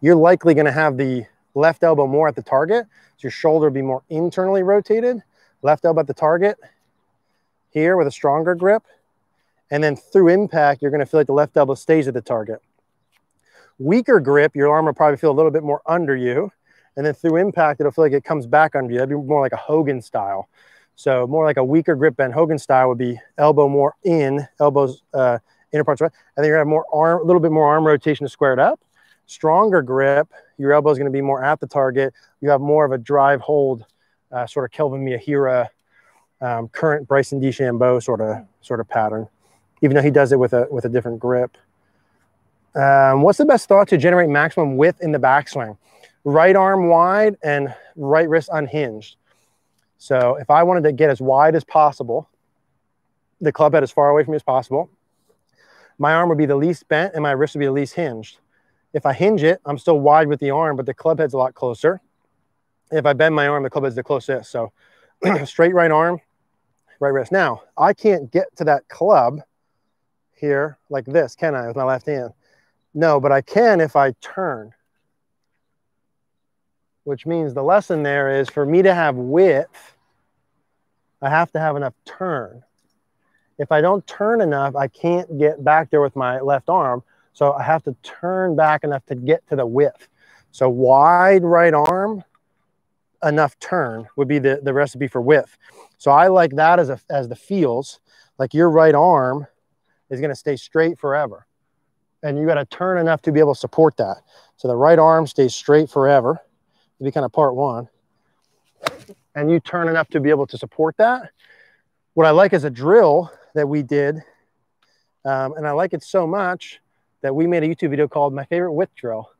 You're likely going to have the left elbow more at the target. So your shoulder will be more internally rotated, left elbow at the target here with a stronger grip. And then through impact, you're going to feel like the left elbow stays at the target. Weaker grip, your arm will probably feel a little bit more under you. And then through impact, it'll feel like it comes back under you. That'd be more like a Hogan style. So more like a weaker grip than Hogan style would be elbow more in, elbows uh, inner parts of it. And then you're gonna have more arm, a little bit more arm rotation to square it up. Stronger grip. Your elbow is gonna be more at the target. You have more of a drive hold, uh, sort of Kelvin Miyahira, um, current Bryson DeChambeau sort of sort of pattern, even though he does it with a with a different grip. Um, what's the best thought to generate maximum width in the backswing? Right arm wide and right wrist unhinged. So if I wanted to get as wide as possible, the club head as far away from me as possible, my arm would be the least bent and my wrist would be the least hinged. If I hinge it, I'm still wide with the arm, but the club head's a lot closer. If I bend my arm, the club head's the closest. So straight right arm, right wrist. Now, I can't get to that club here like this, can I, with my left hand? No, but I can if I turn, which means the lesson there is for me to have width, I have to have enough turn. If I don't turn enough, I can't get back there with my left arm, so I have to turn back enough to get to the width. So wide right arm, enough turn would be the, the recipe for width. So I like that as, a, as the feels, like your right arm is gonna stay straight forever. And you got to turn enough to be able to support that. So the right arm stays straight forever. It'll be kind of part one. And you turn enough to be able to support that. What I like is a drill that we did, um, and I like it so much that we made a YouTube video called My Favorite Width Drill,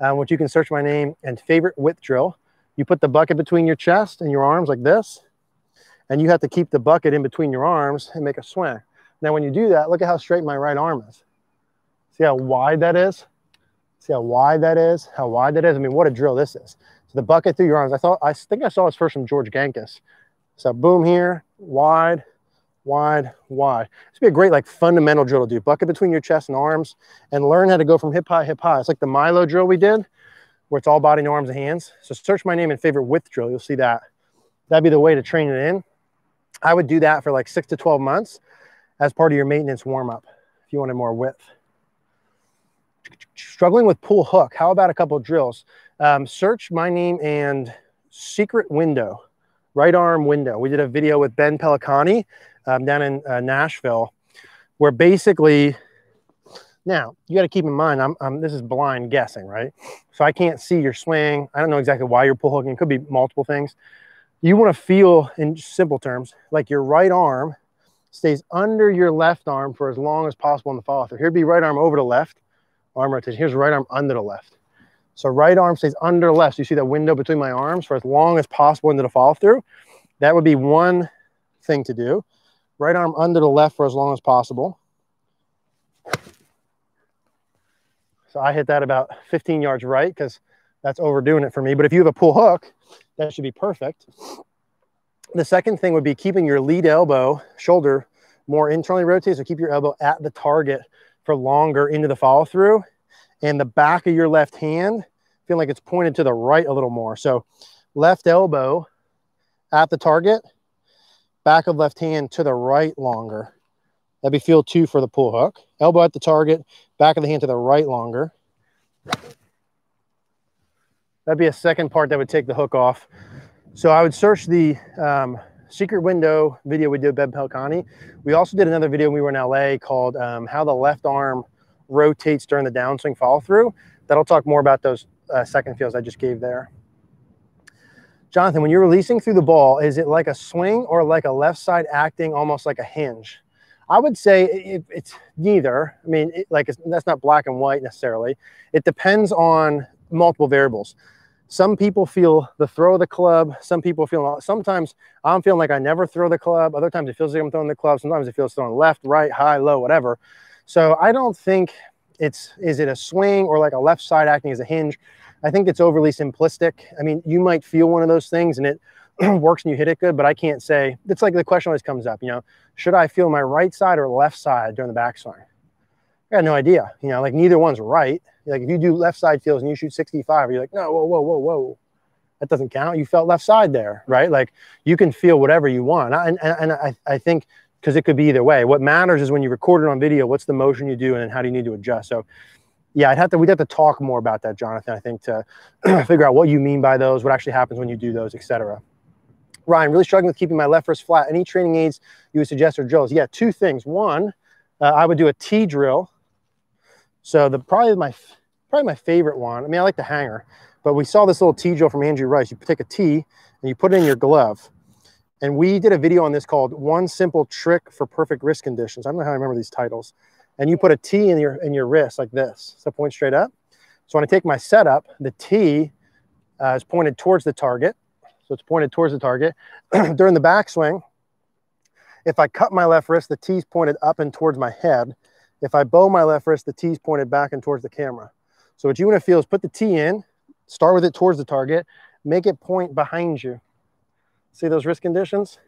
um, which you can search my name and Favorite Width Drill. You put the bucket between your chest and your arms like this, and you have to keep the bucket in between your arms and make a swing. Now, when you do that, look at how straight my right arm is. See how wide that is? See how wide that is? How wide that is? I mean, what a drill this is. So the bucket through your arms. I thought, I think I saw this first from George Gankus. So boom here, wide, wide, wide. This would be a great like fundamental drill to do. Bucket between your chest and arms and learn how to go from hip high, hip high. It's like the Milo drill we did where it's all body and arms and hands. So search my name and Favorite Width Drill. You'll see that. That'd be the way to train it in. I would do that for like six to twelve months as part of your maintenance warm up if you wanted more width. Struggling with pull hook. How about a couple of drills? Um, search my name and secret window, right arm window. We did a video with Bed Pelicani um, down in uh, Nashville where basically, now you got to keep in mind, I'm, I'm, this is blind guessing, right? So I can't see your swing. I don't know exactly why you're pull hooking. It could be multiple things. You want to feel, in simple terms, like your right arm stays under your left arm for as long as possible in the follow through. Here would be right arm over to left. Arm rotation. Here's right arm under the left. So right arm stays under left. You see that window between my arms for as long as possible into the follow through. That would be one thing to do. Right arm under the left for as long as possible. So I hit that about fifteen yards right because that's overdoing it for me. But if you have a pull hook, that should be perfect. The second thing would be keeping your lead elbow, shoulder more internally rotated. So keep your elbow at the target for longer into the follow through, and the back of your left hand, feel like it's pointed to the right a little more. So left elbow at the target, back of left hand to the right longer. That'd be feel two for the pull hook. Elbow at the target, back of the hand to the right longer. That'd be a second part that would take the hook off. So I would search the um, secret window video we did, Bed Pelicani. We also did another video when we were in L A called um, How the Left Arm Rotates During the Downswing Follow Through. That'll talk more about those uh, second feels I just gave there. Jonathan, when you're releasing through the ball, is it like a swing or like a left side acting almost like a hinge? I would say it, it's neither. I mean, it, like it's, that's not black and white necessarily. It depends on multiple variables. Some people feel the throw of the club. Some people feel, sometimes I'm feeling like I never throw the club. Other times it feels like I'm throwing the club. Sometimes it feels throwing left, right, high, low, whatever. So I don't think it's, is it a swing or like a left side acting as a hinge? I think it's overly simplistic. I mean, you might feel one of those things and it works and you hit it good, but I can't say, it's like the question always comes up, you know, should I feel my right side or left side during the backswing? I got no idea, you know, like neither one's right. Like if you do left side feels and you shoot sixty-five, you're like, no, whoa, whoa, whoa, whoa. That doesn't count. You felt left side there, right? Like you can feel whatever you want. And, and, and I, I think, because it could be either way. What matters is when you record it on video, what's the motion you do and then how do you need to adjust? So yeah, I'd have to, we'd have to talk more about that, Jonathan, I think, to figure out what you mean by those, what actually happens when you do those, et cetera. Ryan, really struggling with keeping my left wrist flat. Any training aids you would suggest or drills? Yeah, two things. One, Uh, I would do a T drill. So the probably my probably my favorite one. I mean, I like the hanger, but we saw this little T drill from Andrew Rice. You take a T and you put it in your glove. And we did a video on this called One Simple Trick for Perfect Wrist Conditions. I don't know how I remember these titles. And you put a T in your in your wrist like this. So point straight up. So when I take my setup, the T uh, is pointed towards the target. So it's pointed towards the target. During the backswing, if I cut my left wrist, the T's pointed up and towards my head. If I bow my left wrist, the T's pointed back and towards the camera. So what you want to feel is put the T in, start with it towards the target, make it point behind you. See those wrist conditions?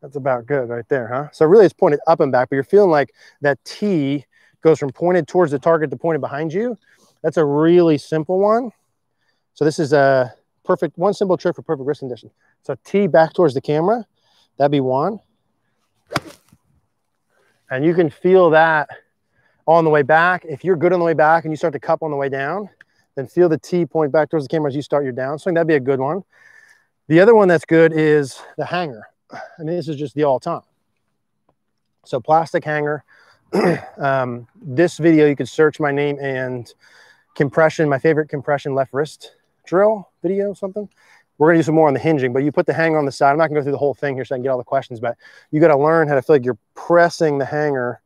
That's about good right there, huh? So really it's pointed up and back, but you're feeling like that T goes from pointed towards the target to pointed behind you. That's a really simple one. So this is a perfect, one simple trick for perfect wrist condition. So T back towards the camera, that'd be one. And you can feel that on the way back. If you're good on the way back and you start to cup on the way down, then feel the T point back towards the camera as you start your downswing. That'd be a good one. The other one that's good is the hanger. I mean, this is just the all time. So plastic hanger. um, this video, you could search my name and compression, my favorite compression left wrist drill video, something. We're gonna do some more on the hinging, but you put the hanger on the side. I'm not gonna go through the whole thing here so I can get all the questions, but you gotta learn how to feel like you're pressing the hanger,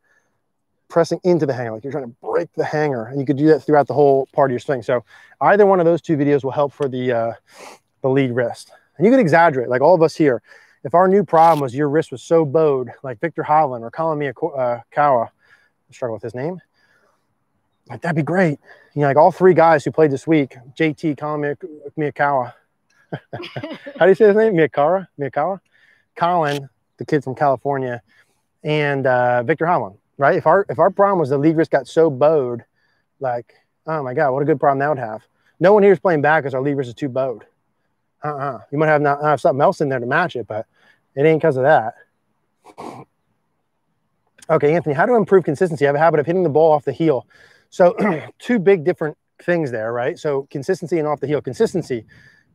pressing into the hanger, like you're trying to break the hanger. And you could do that throughout the whole part of your swing. So either one of those two videos will help for the, uh, the lead wrist. And you could exaggerate, like all of us here. If our new problem was your wrist was so bowed, like Victor Hovland or Colin Miyakawa, I struggle with his name, like that'd be great. You know, like all three guys who played this week, J T, Colin Miyakawa. How do you say his name? Miyakawa? Miyakawa? Colin, the kid from California, and uh, Victor Hovland, right? If our, if our problem was the lead wrist got so bowed, like, oh my God, what a good problem that would have. No one here is playing bad because our lead wrist is too bowed. Uh-uh. You might have not have something else in there to match it, but it ain't because of that. Okay, Anthony, how to improve consistency? I have a habit of hitting the ball off the heel. So two big different things there, right? So consistency and off the heel. Consistency.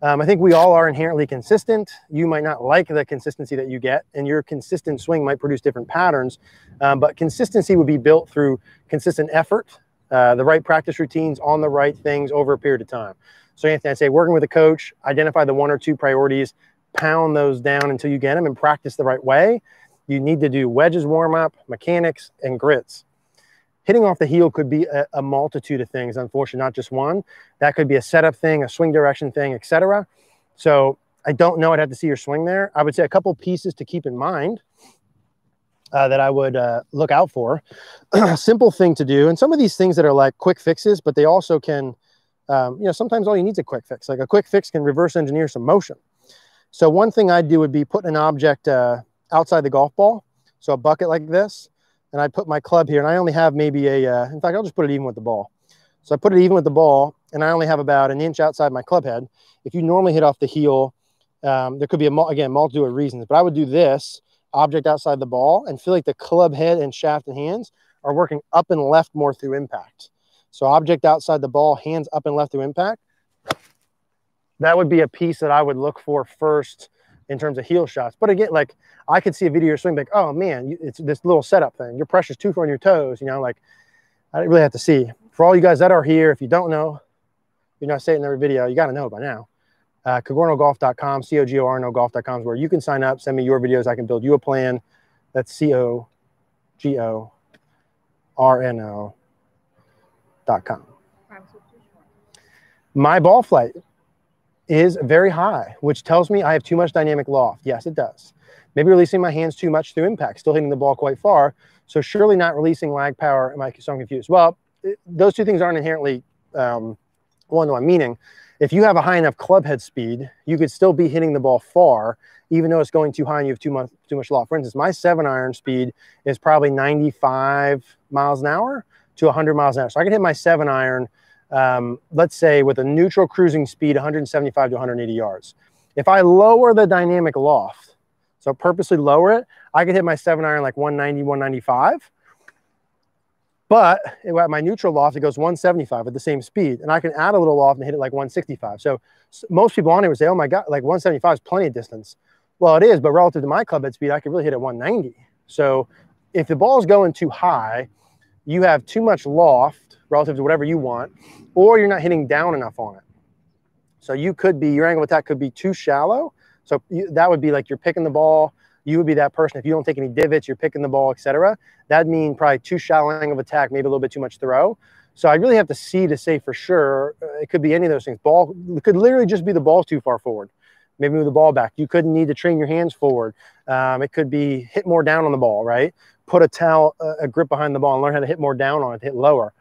Um, I think we all are inherently consistent. You might not like the consistency that you get, and your consistent swing might produce different patterns. Um, but consistency would be built through consistent effort, uh, the right practice routines on the right things over a period of time. So Anthony, I'd say working with a coach, identify the one or two priorities, pound those down until you get them and practice the right way. You need to do wedges warm-up, mechanics, and grits. Hitting off the heel could be a, a multitude of things, unfortunately, not just one. That could be a setup thing, a swing direction thing, et cetera. So I don't know. I'd have to see your swing there. I would say a couple pieces to keep in mind uh, that I would uh, look out for. Simple thing to do. And some of these things that are like quick fixes, but they also can... Um, you know, sometimes all you need is a quick fix. Like a quick fix can reverse engineer some motion. So one thing I'd do would be put an object uh, outside the golf ball. So a bucket like this, and I put my club here, and I only have maybe a, uh, in fact, I'll just put it even with the ball. So I put it even with the ball, and I only have about an inch outside my club head. If you normally hit off the heel, um, there could be, a mul again, multitude of reasons, but I would do this object outside the ball and feel like the club head and shaft and hands are working up and left more through impact. So object outside the ball, hands up and left through impact. That would be a piece that I would look for first in terms of heel shots. But again, like I could see a video swing like, oh man, it's this little setup thing. Your pressure's too far on your toes. You know, like I really have to see. For all you guys that are here, if you don't know, you're not saying in every video, you got to know by now. Uh, Cogorno golf dot com, C O G O R N O golf dot com is where you can sign up. Send me your videos. I can build you a plan. That's C O G O R N O. Com. My ball flight is very high, which tells me I have too much dynamic loft. Yes, it does. Maybe releasing my hands too much through impact, still hitting the ball quite far. So surely not releasing lag power. Am I so confused? Well, it, those two things aren't inherently um, one-to-one, meaning if you have a high enough club head speed, you could still be hitting the ball far, even though it's going too high and you have too much, too much loft. For instance, my seven iron speed is probably ninety-five miles an hour. To one hundred miles an hour. So I can hit my seven iron, um, let's say with a neutral cruising speed, one seventy-five to one eighty yards. If I lower the dynamic loft, so purposely lower it, I could hit my seven iron like one ninety, one ninety-five. But at my neutral loft, it goes one seventy-five at the same speed. And I can add a little loft and hit it like one sixty-five. So most people on here would say, oh my God, like one seventy-five is plenty of distance. Well, it is, but relative to my club head speed, I could really hit at one ninety. So if the ball is going too high, you have too much loft relative to whatever you want, or you're not hitting down enough on it. So you could be, your angle of attack could be too shallow. So you, that would be like you're picking the ball. You would be that person. If you don't take any divots, you're picking the ball, et cetera. That'd mean probably too shallow angle of attack, maybe a little bit too much throw. So I really have to see to say for sure. It could be any of those things. Ball, it could literally just be the ball too far forward. Maybe move the ball back. You could need to train your hands forward. Um, it could be hit more down on the ball, right? Put a towel, a grip behind the ball and learn how to hit more down on it, hit lower.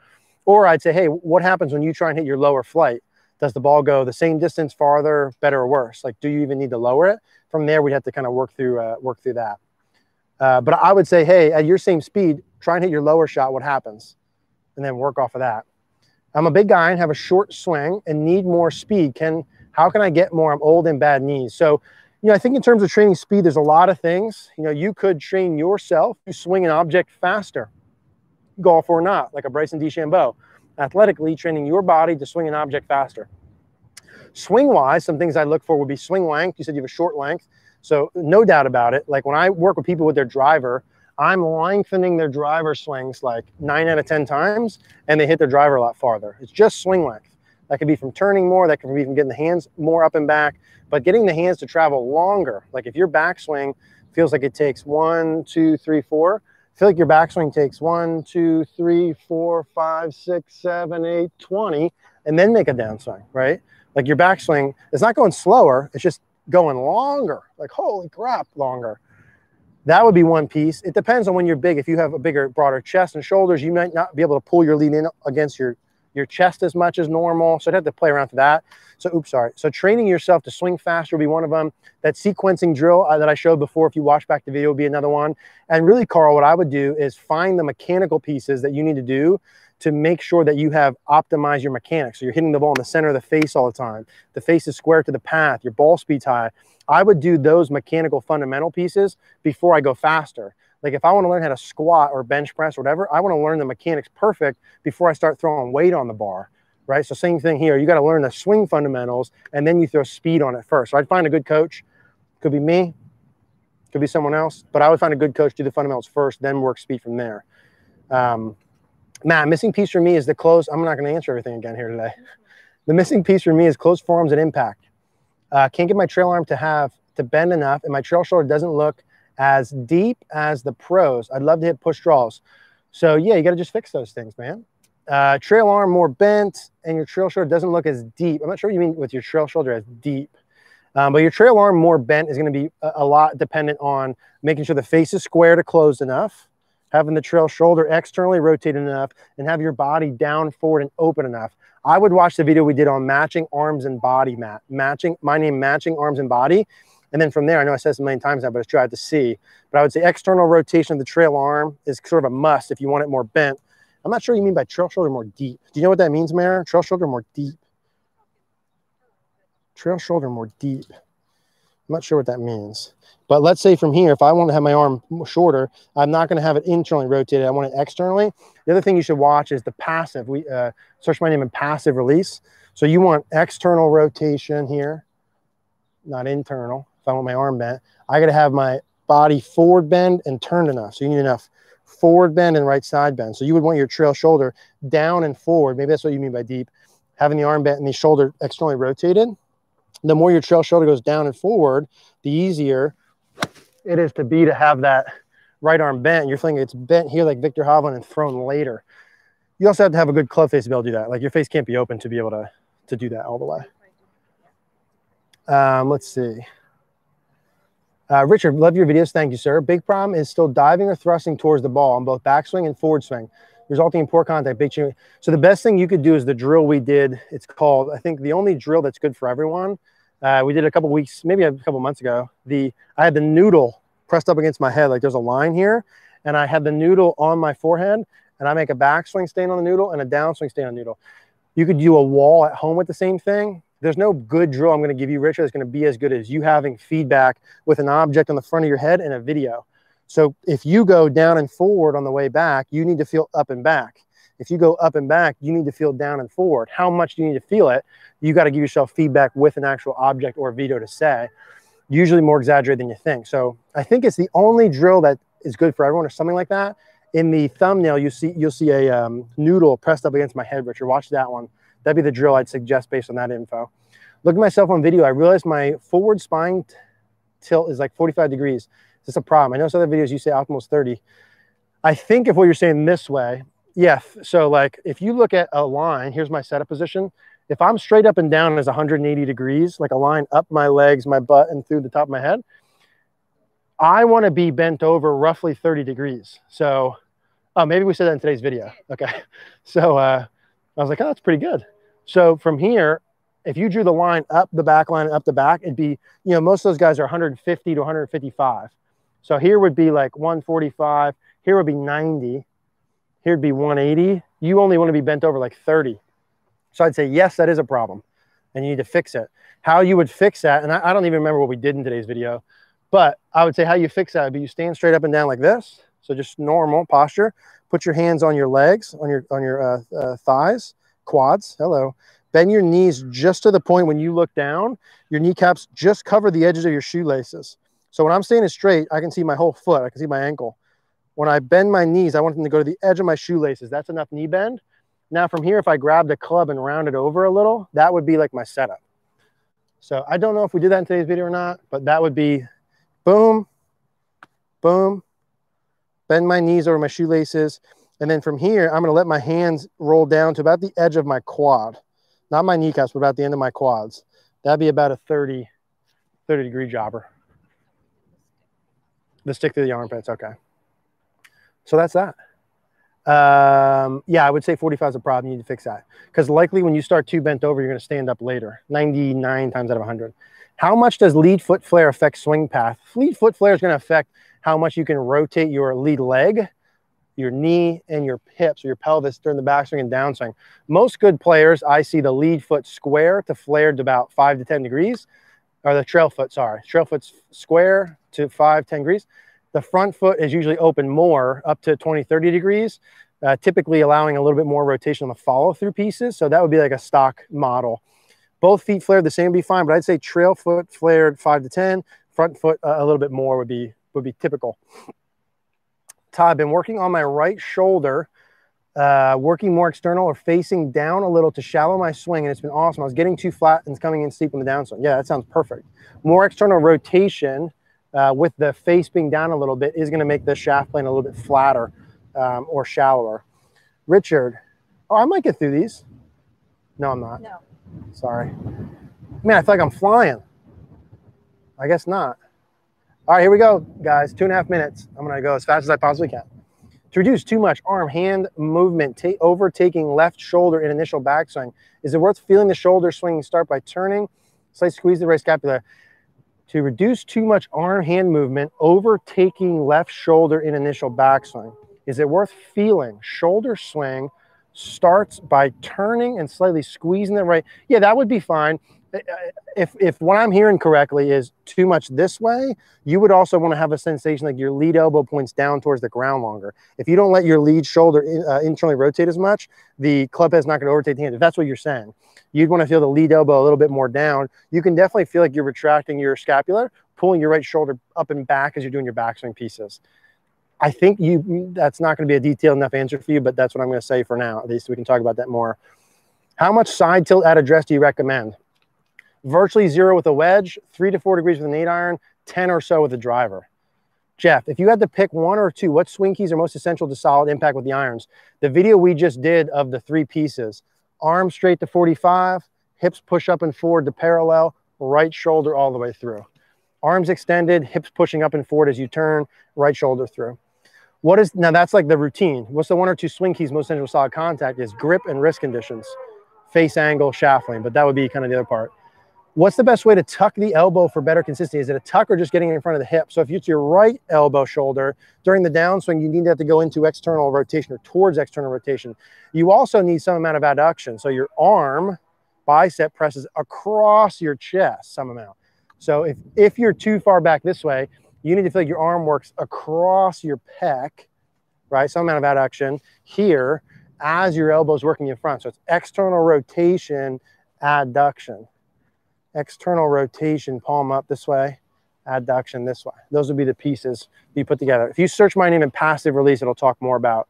Or I'd say, hey, what happens when you try and hit your lower flight? Does the ball go the same distance, farther, better or worse? Like, do you even need to lower it? From there, we'd have to kind of work through uh, work through that. Uh, but I would say, hey, at your same speed, try and hit your lower shot, what happens? And then work off of that. I'm a big guy and have a short swing and need more speed. Can, how can I get more? I'm old and bad knees. So, you know, I think in terms of training speed, there's a lot of things. You know, you could train yourself to swing an object faster, golf or not, like a Bryson DeChambeau. Athletically, training your body to swing an object faster. Swing-wise, some things I look for would be swing length. You said you have a short length, so no doubt about it. Like when I work with people with their driver, I'm lengthening their driver swings like nine out of ten times, and they hit their driver a lot farther. It's just swing length. That could be from turning more. That could be from getting the hands more up and back, but getting the hands to travel longer. Like if your backswing feels like it takes one, two, three, four, I feel like your backswing takes one, two, three, four, five, six, seven, eight, twenty, and then make a downswing, right? Like your backswing, it's not going slower, it's just going longer. Like, holy crap, longer. That would be one piece. It depends on when you're big. If you have a bigger, broader chest and shoulders, you might not be able to pull your lead in against your, your chest as much as normal. So I'd have to play around with that. So, oops, sorry. So training yourself to swing faster will be one of them. That sequencing drill uh, that I showed before, if you watch back the video, will be another one. And really, Carl, what I would do is find the mechanical pieces that you need to do to make sure that you have optimized your mechanics. So you're hitting the ball in the center of the face all the time. The face is square to the path. Your ball speed's high. I would do those mechanical fundamental pieces before I go faster. Like if I want to learn how to squat or bench press or whatever, I want to learn the mechanics perfect before I start throwing weight on the bar, right? So same thing here. You got to learn the swing fundamentals, and then you throw speed on it first. So I'd find a good coach. Could be me, could be someone else, but I would find a good coach, do the fundamentals first, then work speed from there. Um, Matt, missing piece for me is the close. I'm not going to answer everything again here today. The missing piece for me is close forearms and impact. Uh, can't get my trail arm to have to bend enough, and my trail shoulder doesn't look as deep as the pros. I'd love to hit push draws. So yeah, you got to just fix those things, man. Uh, trail arm more bent, and your trail shoulder doesn't look as deep. I'm not sure what you mean with your trail shoulder as deep. Um, but your trail arm more bent is going to be a, a lot dependent on making sure the face is square to close enough, having the trail shoulder externally rotated enough, and have your body down forward and open enough. I would watch the video we did on matching arms and body, Matt. Matching, my name, matching arms and body. And then from there, I know I said this a million times now, but it's tried to see. But I would say external rotation of the trail arm is sort of a must if you want it more bent. I'm not sure you mean by trail shoulder more deep. Do you know what that means, Mayor? Trail shoulder more deep. Trail shoulder more deep. I'm not sure what that means. But let's say from here, if I want to have my arm shorter, I'm not going to have it internally rotated. I want it externally. The other thing you should watch is the passive. We uh, search my name in passive release. So you want external rotation here, not internal. If I want my arm bent, I got to have my body forward bend and turned enough. So you need enough forward bend and right side bend. So you would want your trail shoulder down and forward. Maybe that's what you mean by deep. Having the arm bent and the shoulder externally rotated. The more your trail shoulder goes down and forward, the easier it is to be to have that right arm bent. You're thinking it's bent here like Victor Hovland and thrown later. You also have to have a good club face to be able to do that. Like your face can't be open to be able to, to do that all the way. Um, let's see. Uh, Richard, love your videos. Thank you, sir. Big problem is still diving or thrusting towards the ball on both backswing and forward swing, resulting in poor contact. Big change. So the best thing you could do is the drill we did. It's called, I think the only drill that's good for everyone. Uh, we did a couple weeks, maybe a couple months ago. The I had the noodle pressed up against my head, like there's a line here, and I had the noodle on my forehead, and I make a backswing stand on the noodle and a downswing stand on the noodle. You could do a wall at home with the same thing. There's no good drill I'm going to give you, Richard, that's going to be as good as you having feedback with an object on the front of your head and a video. So if you go down and forward on the way back, you need to feel up and back. If you go up and back, you need to feel down and forward. How much do you need to feel it? You got to give yourself feedback with an actual object or video to say, usually more exaggerated than you think. So I think it's the only drill that is good for everyone or something like that. In the thumbnail, you see, you'll see a um, noodle pressed up against my head, Richard. Watch that one. That'd be the drill I'd suggest based on that info. Look at myself on video. I realized my forward spine tilt is like forty-five degrees. Is this a problem? I know some other videos you say optimal is thirty. I think if what you're saying this way, yeah. So like if you look at a line, here's my setup position. If I'm straight up and down is one hundred eighty degrees, like a line up my legs, my butt, and through the top of my head, I want to be bent over roughly thirty degrees. So uh, maybe we said that in today's video. Okay. So uh, I was like, oh, that's pretty good. So from here, if you drew the line up the back line, up the back, it'd be, you know, most of those guys are one fifty to one fifty-five. So here would be like one forty-five. Here would be ninety. Here'd be one eighty. You only want to be bent over like thirty. So I'd say, yes, that is a problem and you need to fix it. How you would fix that, and I, I don't even remember what we did in today's video, but I would say how you fix that would be you stand straight up and down like this. So just normal posture. Put your hands on your legs, on your, on your uh, uh, thighs, quads, hello. Bend your knees just to the point when you look down, your kneecaps just cover the edges of your shoelaces. So when I'm standing straight, I can see my whole foot. I can see my ankle. When I bend my knees, I want them to go to the edge of my shoelaces. That's enough knee bend. Now from here, if I grab the club and round it over a little, that would be like my setup. So I don't know if we did that in today's video or not, but that would be boom, boom, bend my knees over my shoelaces. And then from here, I'm gonna let my hands roll down to about the edge of my quad. Not my kneecaps, but about the end of my quads. That'd be about a thirty, thirty degree jobber. The stick through the armpits, okay. So that's that. Um, yeah, I would say forty-five is a problem. You need to fix that. Because likely when you start too bent over, you're going to stand up later. ninety-nine times out of a hundred. How much does lead foot flare affect swing path? Lead foot flare is going to affect how much you can rotate your lead leg, your knee, and your hips, or your pelvis during the backswing and downswing. Most good players, I see the lead foot square to flared to about five to ten degrees. Or the trail foot, sorry. Trail foot's square to five, ten degrees. The front foot is usually open more, up to twenty, thirty degrees, uh, typically allowing a little bit more rotation on the follow-through pieces. So that would be like a stock model. Both feet flared the same would be fine, but I'd say trail foot flared five to ten, front foot uh, a little bit more would be, would be typical. Todd, I've been working on my right shoulder, uh, working more external or facing down a little to shallow my swing, and it's been awesome. I was getting too flat and it's coming in steep in the downswing. Yeah, that sounds perfect. More external rotation Uh, with the face being down a little bit is going to make the shaft plane a little bit flatter um, or shallower. Richard, oh, I might get through these. No, I'm not. No. Sorry. Man, I feel like I'm flying. I guess not. All right, here we go, guys. Two and a half minutes. I'm going to go as fast as I possibly can. To reduce too much arm-hand movement, overtaking left shoulder in initial backswing, is it worth feeling the shoulder swinging start by turning, slight squeeze the right scapula? To reduce too much arm-hand movement, overtaking left shoulder in initial backswing. Is it worth feeling? Shoulder swing starts by turning and slightly squeezing the right. Yeah, that would be fine. If, if what I'm hearing correctly is too much this way, you would also want to have a sensation like your lead elbow points down towards the ground longer. If you don't let your lead shoulder in, uh, internally rotate as much, the club head's not going to rotate the hand. If that's what you're saying, you'd want to feel the lead elbow a little bit more down. You can definitely feel like you're retracting your scapular, pulling your right shoulder up and back as you're doing your backswing pieces. I think you that's not going to be a detailed enough answer for you, but that's what I'm going to say for now. At least we can talk about that more. How much side tilt at address do you recommend? Virtually zero with a wedge, three to four degrees with an eight iron, ten or so with a driver. Jeff, if you had to pick one or two, what swing keys are most essential to solid impact with the irons? The video we just did of the three pieces, arm straight to forty-five, hips push up and forward to parallel, right shoulder all the way through. Arms extended, hips pushing up and forward as you turn, right shoulder through. What is, now that's like the routine. What's the one or two swing keys most essential to solid contact is grip and wrist conditions, face angle, shaft lane, but that would be kind of the other part. What's the best way to tuck the elbow for better consistency? Is it a tuck or just getting in front of the hip? So if it's your right elbow shoulder, during the downswing, you need to have to go into external rotation or towards external rotation. You also need some amount of adduction. So your arm, bicep presses across your chest some amount. So if, if you're too far back this way, you need to feel like your arm works across your pec, right? Some amount of adduction here as your elbow's working in front. So it's external rotation, adduction. External rotation, palm up this way, adduction this way. Those would be the pieces you put together. If you search my name in passive release, it'll talk more about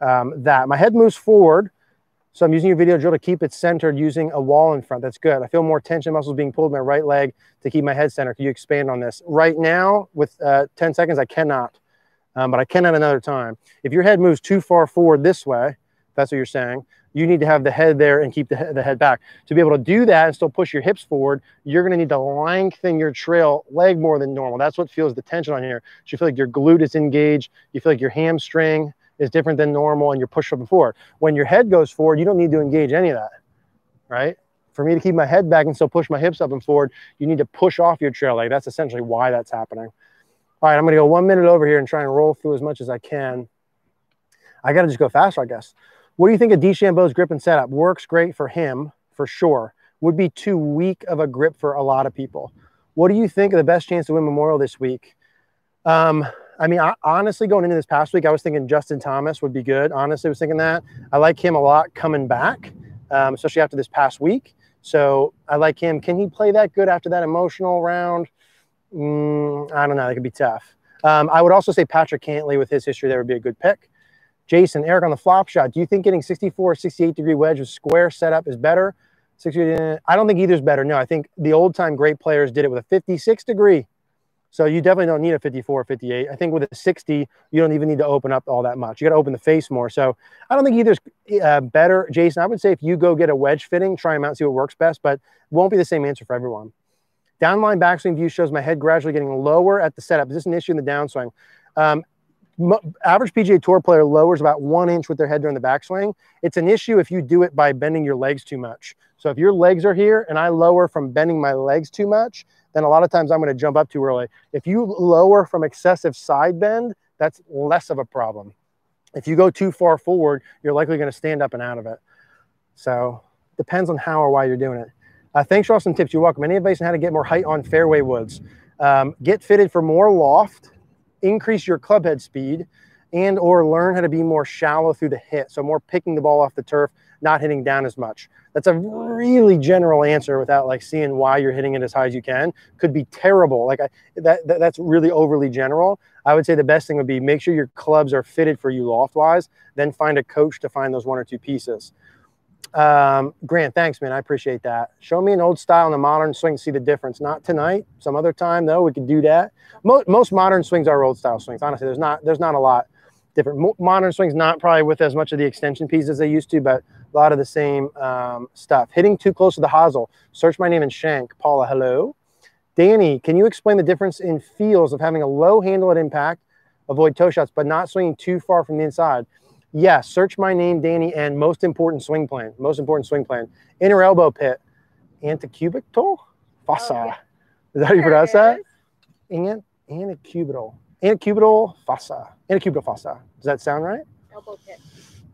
um, that. My head moves forward. So I'm using your video drill to keep it centered using a wall in front. That's good. I feel more tension muscles being pulled in my right leg to keep my head centered. Can you expand on this? Right now, with uh, ten seconds, I cannot, um, but I can at another time. If your head moves too far forward this way, that's what you're saying, you need to have the head there and keep the, the head back. To be able to do that and still push your hips forward, you're going to need to lengthen your trail leg more than normal. That's what feels the tension on here. So you feel like your glute is engaged. You feel like your hamstring is different than normal and you're pushed up and forward. When your head goes forward, you don't need to engage any of that, right? For me to keep my head back and still push my hips up and forward, you need to push off your trail leg. That's essentially why that's happening. All right, I'm going to go one minute over here and try and roll through as much as I can. I got to just go faster, I guess. What do you think of DeChambeau's grip and setup? Works great for him, for sure. Would be too weak of a grip for a lot of people. What do you think of the best chance to win Memorial this week? Um, I mean, I, honestly, going into this past week, I was thinking Justin Thomas would be good. Honestly, I was thinking that. I like him a lot coming back, um, especially after this past week. So I like him. Can he play that good after that emotional round? Mm, I don't know. That could be tough. Um, I would also say Patrick Cantlay with his history there would be a good pick. Jason, Eric on the flop shot. Do you think getting sixty-four or sixty-eight degree wedge with square setup is better? sixty, I don't think either's better. No, I think the old time great players did it with a fifty-six degree. So you definitely don't need a fifty-four or fifty-eight. I think with a sixty, you don't even need to open up all that much. You got to open the face more. So I don't think either's uh, better. Jason, I would say if you go get a wedge fitting, try them out, see what works best, but won't be the same answer for everyone. Downline backswing view shows my head gradually getting lower at the setup. Is this an issue in the downswing? Um, Average P G A Tour player lowers about one inch with their head during the backswing. It's an issue if you do it by bending your legs too much. So if your legs are here and I lower from bending my legs too much, then a lot of times I'm going to jump up too early. If you lower from excessive side bend, that's less of a problem. If you go too far forward, you're likely going to stand up and out of it. So depends on how or why you're doing it. Uh, thanks for all some tips. You're welcome. Any advice on how to get more height on fairway woods? Um, get fitted for more loft. Increase your club head speed and or learn how to be more shallow through the hit. So more picking the ball off the turf, not hitting down as much. That's a really general answer without like seeing why you're hitting it as high as you can. Could be terrible. Like I, that, that that's really overly general. I would say the best thing would be make sure your clubs are fitted for you loft-wise, then find a coach to find those one or two pieces. Um, Grant, thanks, man. I appreciate that. Show me an old style and a modern swing to see the difference. Not tonight. Some other time, though, we could do that. Most, most modern swings are old style swings. Honestly, there's not there's not a lot different. Mo modern swings, not probably with as much of the extension pieces as they used to, but a lot of the same um, stuff. Hitting too close to the hosel. Search my name in Shank. Paula, hello. Danny, can you explain the difference in feels of having a low handle at impact, avoid toe shots, but not swinging too far from the inside? Yes, search my name, Danny, and most important swing plan. Most important swing plan. Inner elbow pit. Antecubital? Fossa. Oh, yeah. Is that how you pronounce that? Ant antecubital. Antecubital fossa. Antecubital fossa. Does that sound right? Elbow pit.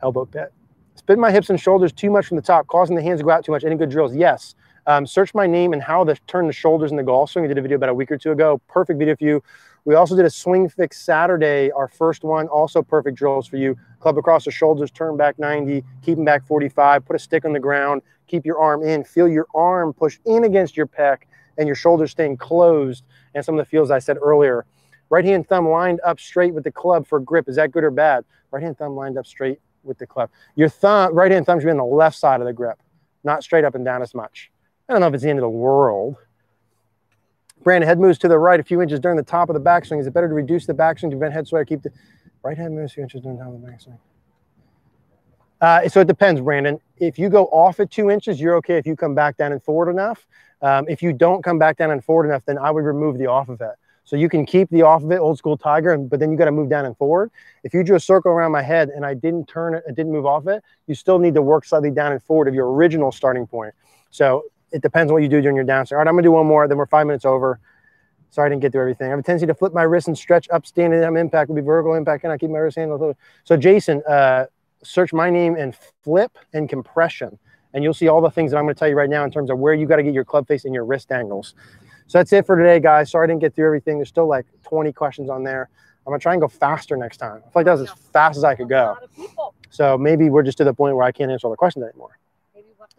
Elbow pit. Spin my hips and shoulders too much from the top, causing the hands to go out too much. Any good drills? Yes. Um, search my name and how to turn the shoulders in the golf swing. We did a video about a week or two ago. Perfect video for you. We also did a swing fix Saturday, our first one. Also perfect drills for you. Club across the shoulders, turn back ninety, keep them back forty-five, put a stick on the ground, keep your arm in, feel your arm push in against your pec and your shoulders staying closed. And some of the feels I said earlier. Right hand thumb lined up straight with the club for grip. Is that good or bad? Right hand thumb lined up straight with the club. Your thumb, right hand thumb should be on the left side of the grip, not straight up and down as much. I don't know if it's the end of the world. Brandon, head moves to the right a few inches during the top of the backswing. Is it better to reduce the backswing to prevent head sway or keep the right hand moves a few inches during the top of the backswing? Uh, so it depends, Brandon. If you go off at two inches, you're okay if you come back down and forward enough. Um, if you don't come back down and forward enough, then I would remove the off of it. So you can keep the off of it, old school Tiger, but then you got to move down and forward. If you drew a circle around my head and I didn't turn it, I didn't move off it, you still need to work slightly down and forward of your original starting point. So it depends on what you do during your downswing. All right, I'm going to do one more, then we're five minutes over. Sorry, I didn't get through everything. I have a tendency to flip my wrist and stretch up, standing up impact would be vertical impact. Can I keep my wrist handle? So Jason, uh, search my name and flip and compression, and you'll see all the things that I'm going to tell you right now in terms of where you got to get your club face and your wrist angles. So that's it for today, guys. Sorry I didn't get through everything. There's still like twenty questions on there. I'm going to try and go faster next time. I feel like that was as fast as I could go. So maybe we're just to the point where I can't answer all the questions anymore.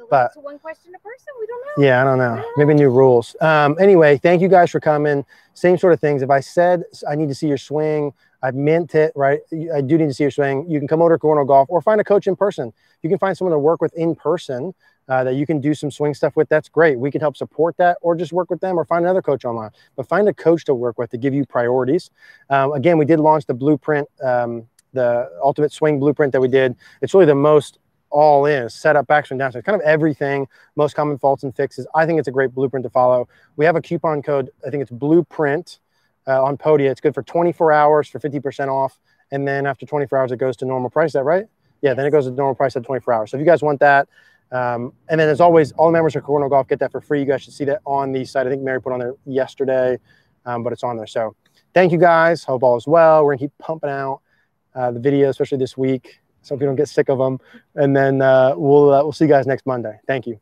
but one question a person, we don't know. Yeah, I don't know. Maybe new rules. Um, anyway, thank you guys for coming. Same sort of things. If I said I need to see your swing, I meant it, right? I do need to see your swing. You can come over to Cogorno Golf or find a coach in person. You can find someone to work with in person uh, that you can do some swing stuff with. That's great. We can help support that, or just work with them, or find another coach online. But find a coach to work with to give you priorities. Um, again, we did launch the blueprint, um, the ultimate swing blueprint that we did. It's really the most all in, setup, backswing, downswing, kind of everything, most common faults and fixes. I think it's a great blueprint to follow. We have a coupon code. I think it's blueprint uh, on Podia. It's good for twenty-four hours for fifty percent off. And then after twenty-four hours, it goes to normal price. Is that right? Yeah. Then it goes to normal price at twenty-four hours. So if you guys want that, um, and then as always, all members of Cogorno Golf get that for free. You guys should see that on the site. I think Mary put on there yesterday, um, but it's on there. So thank you guys. Hope all is well. We're gonna keep pumping out uh, the video, especially this week, so if you don't get sick of them. And then uh, we'll, uh, we'll see you guys next Monday. Thank you.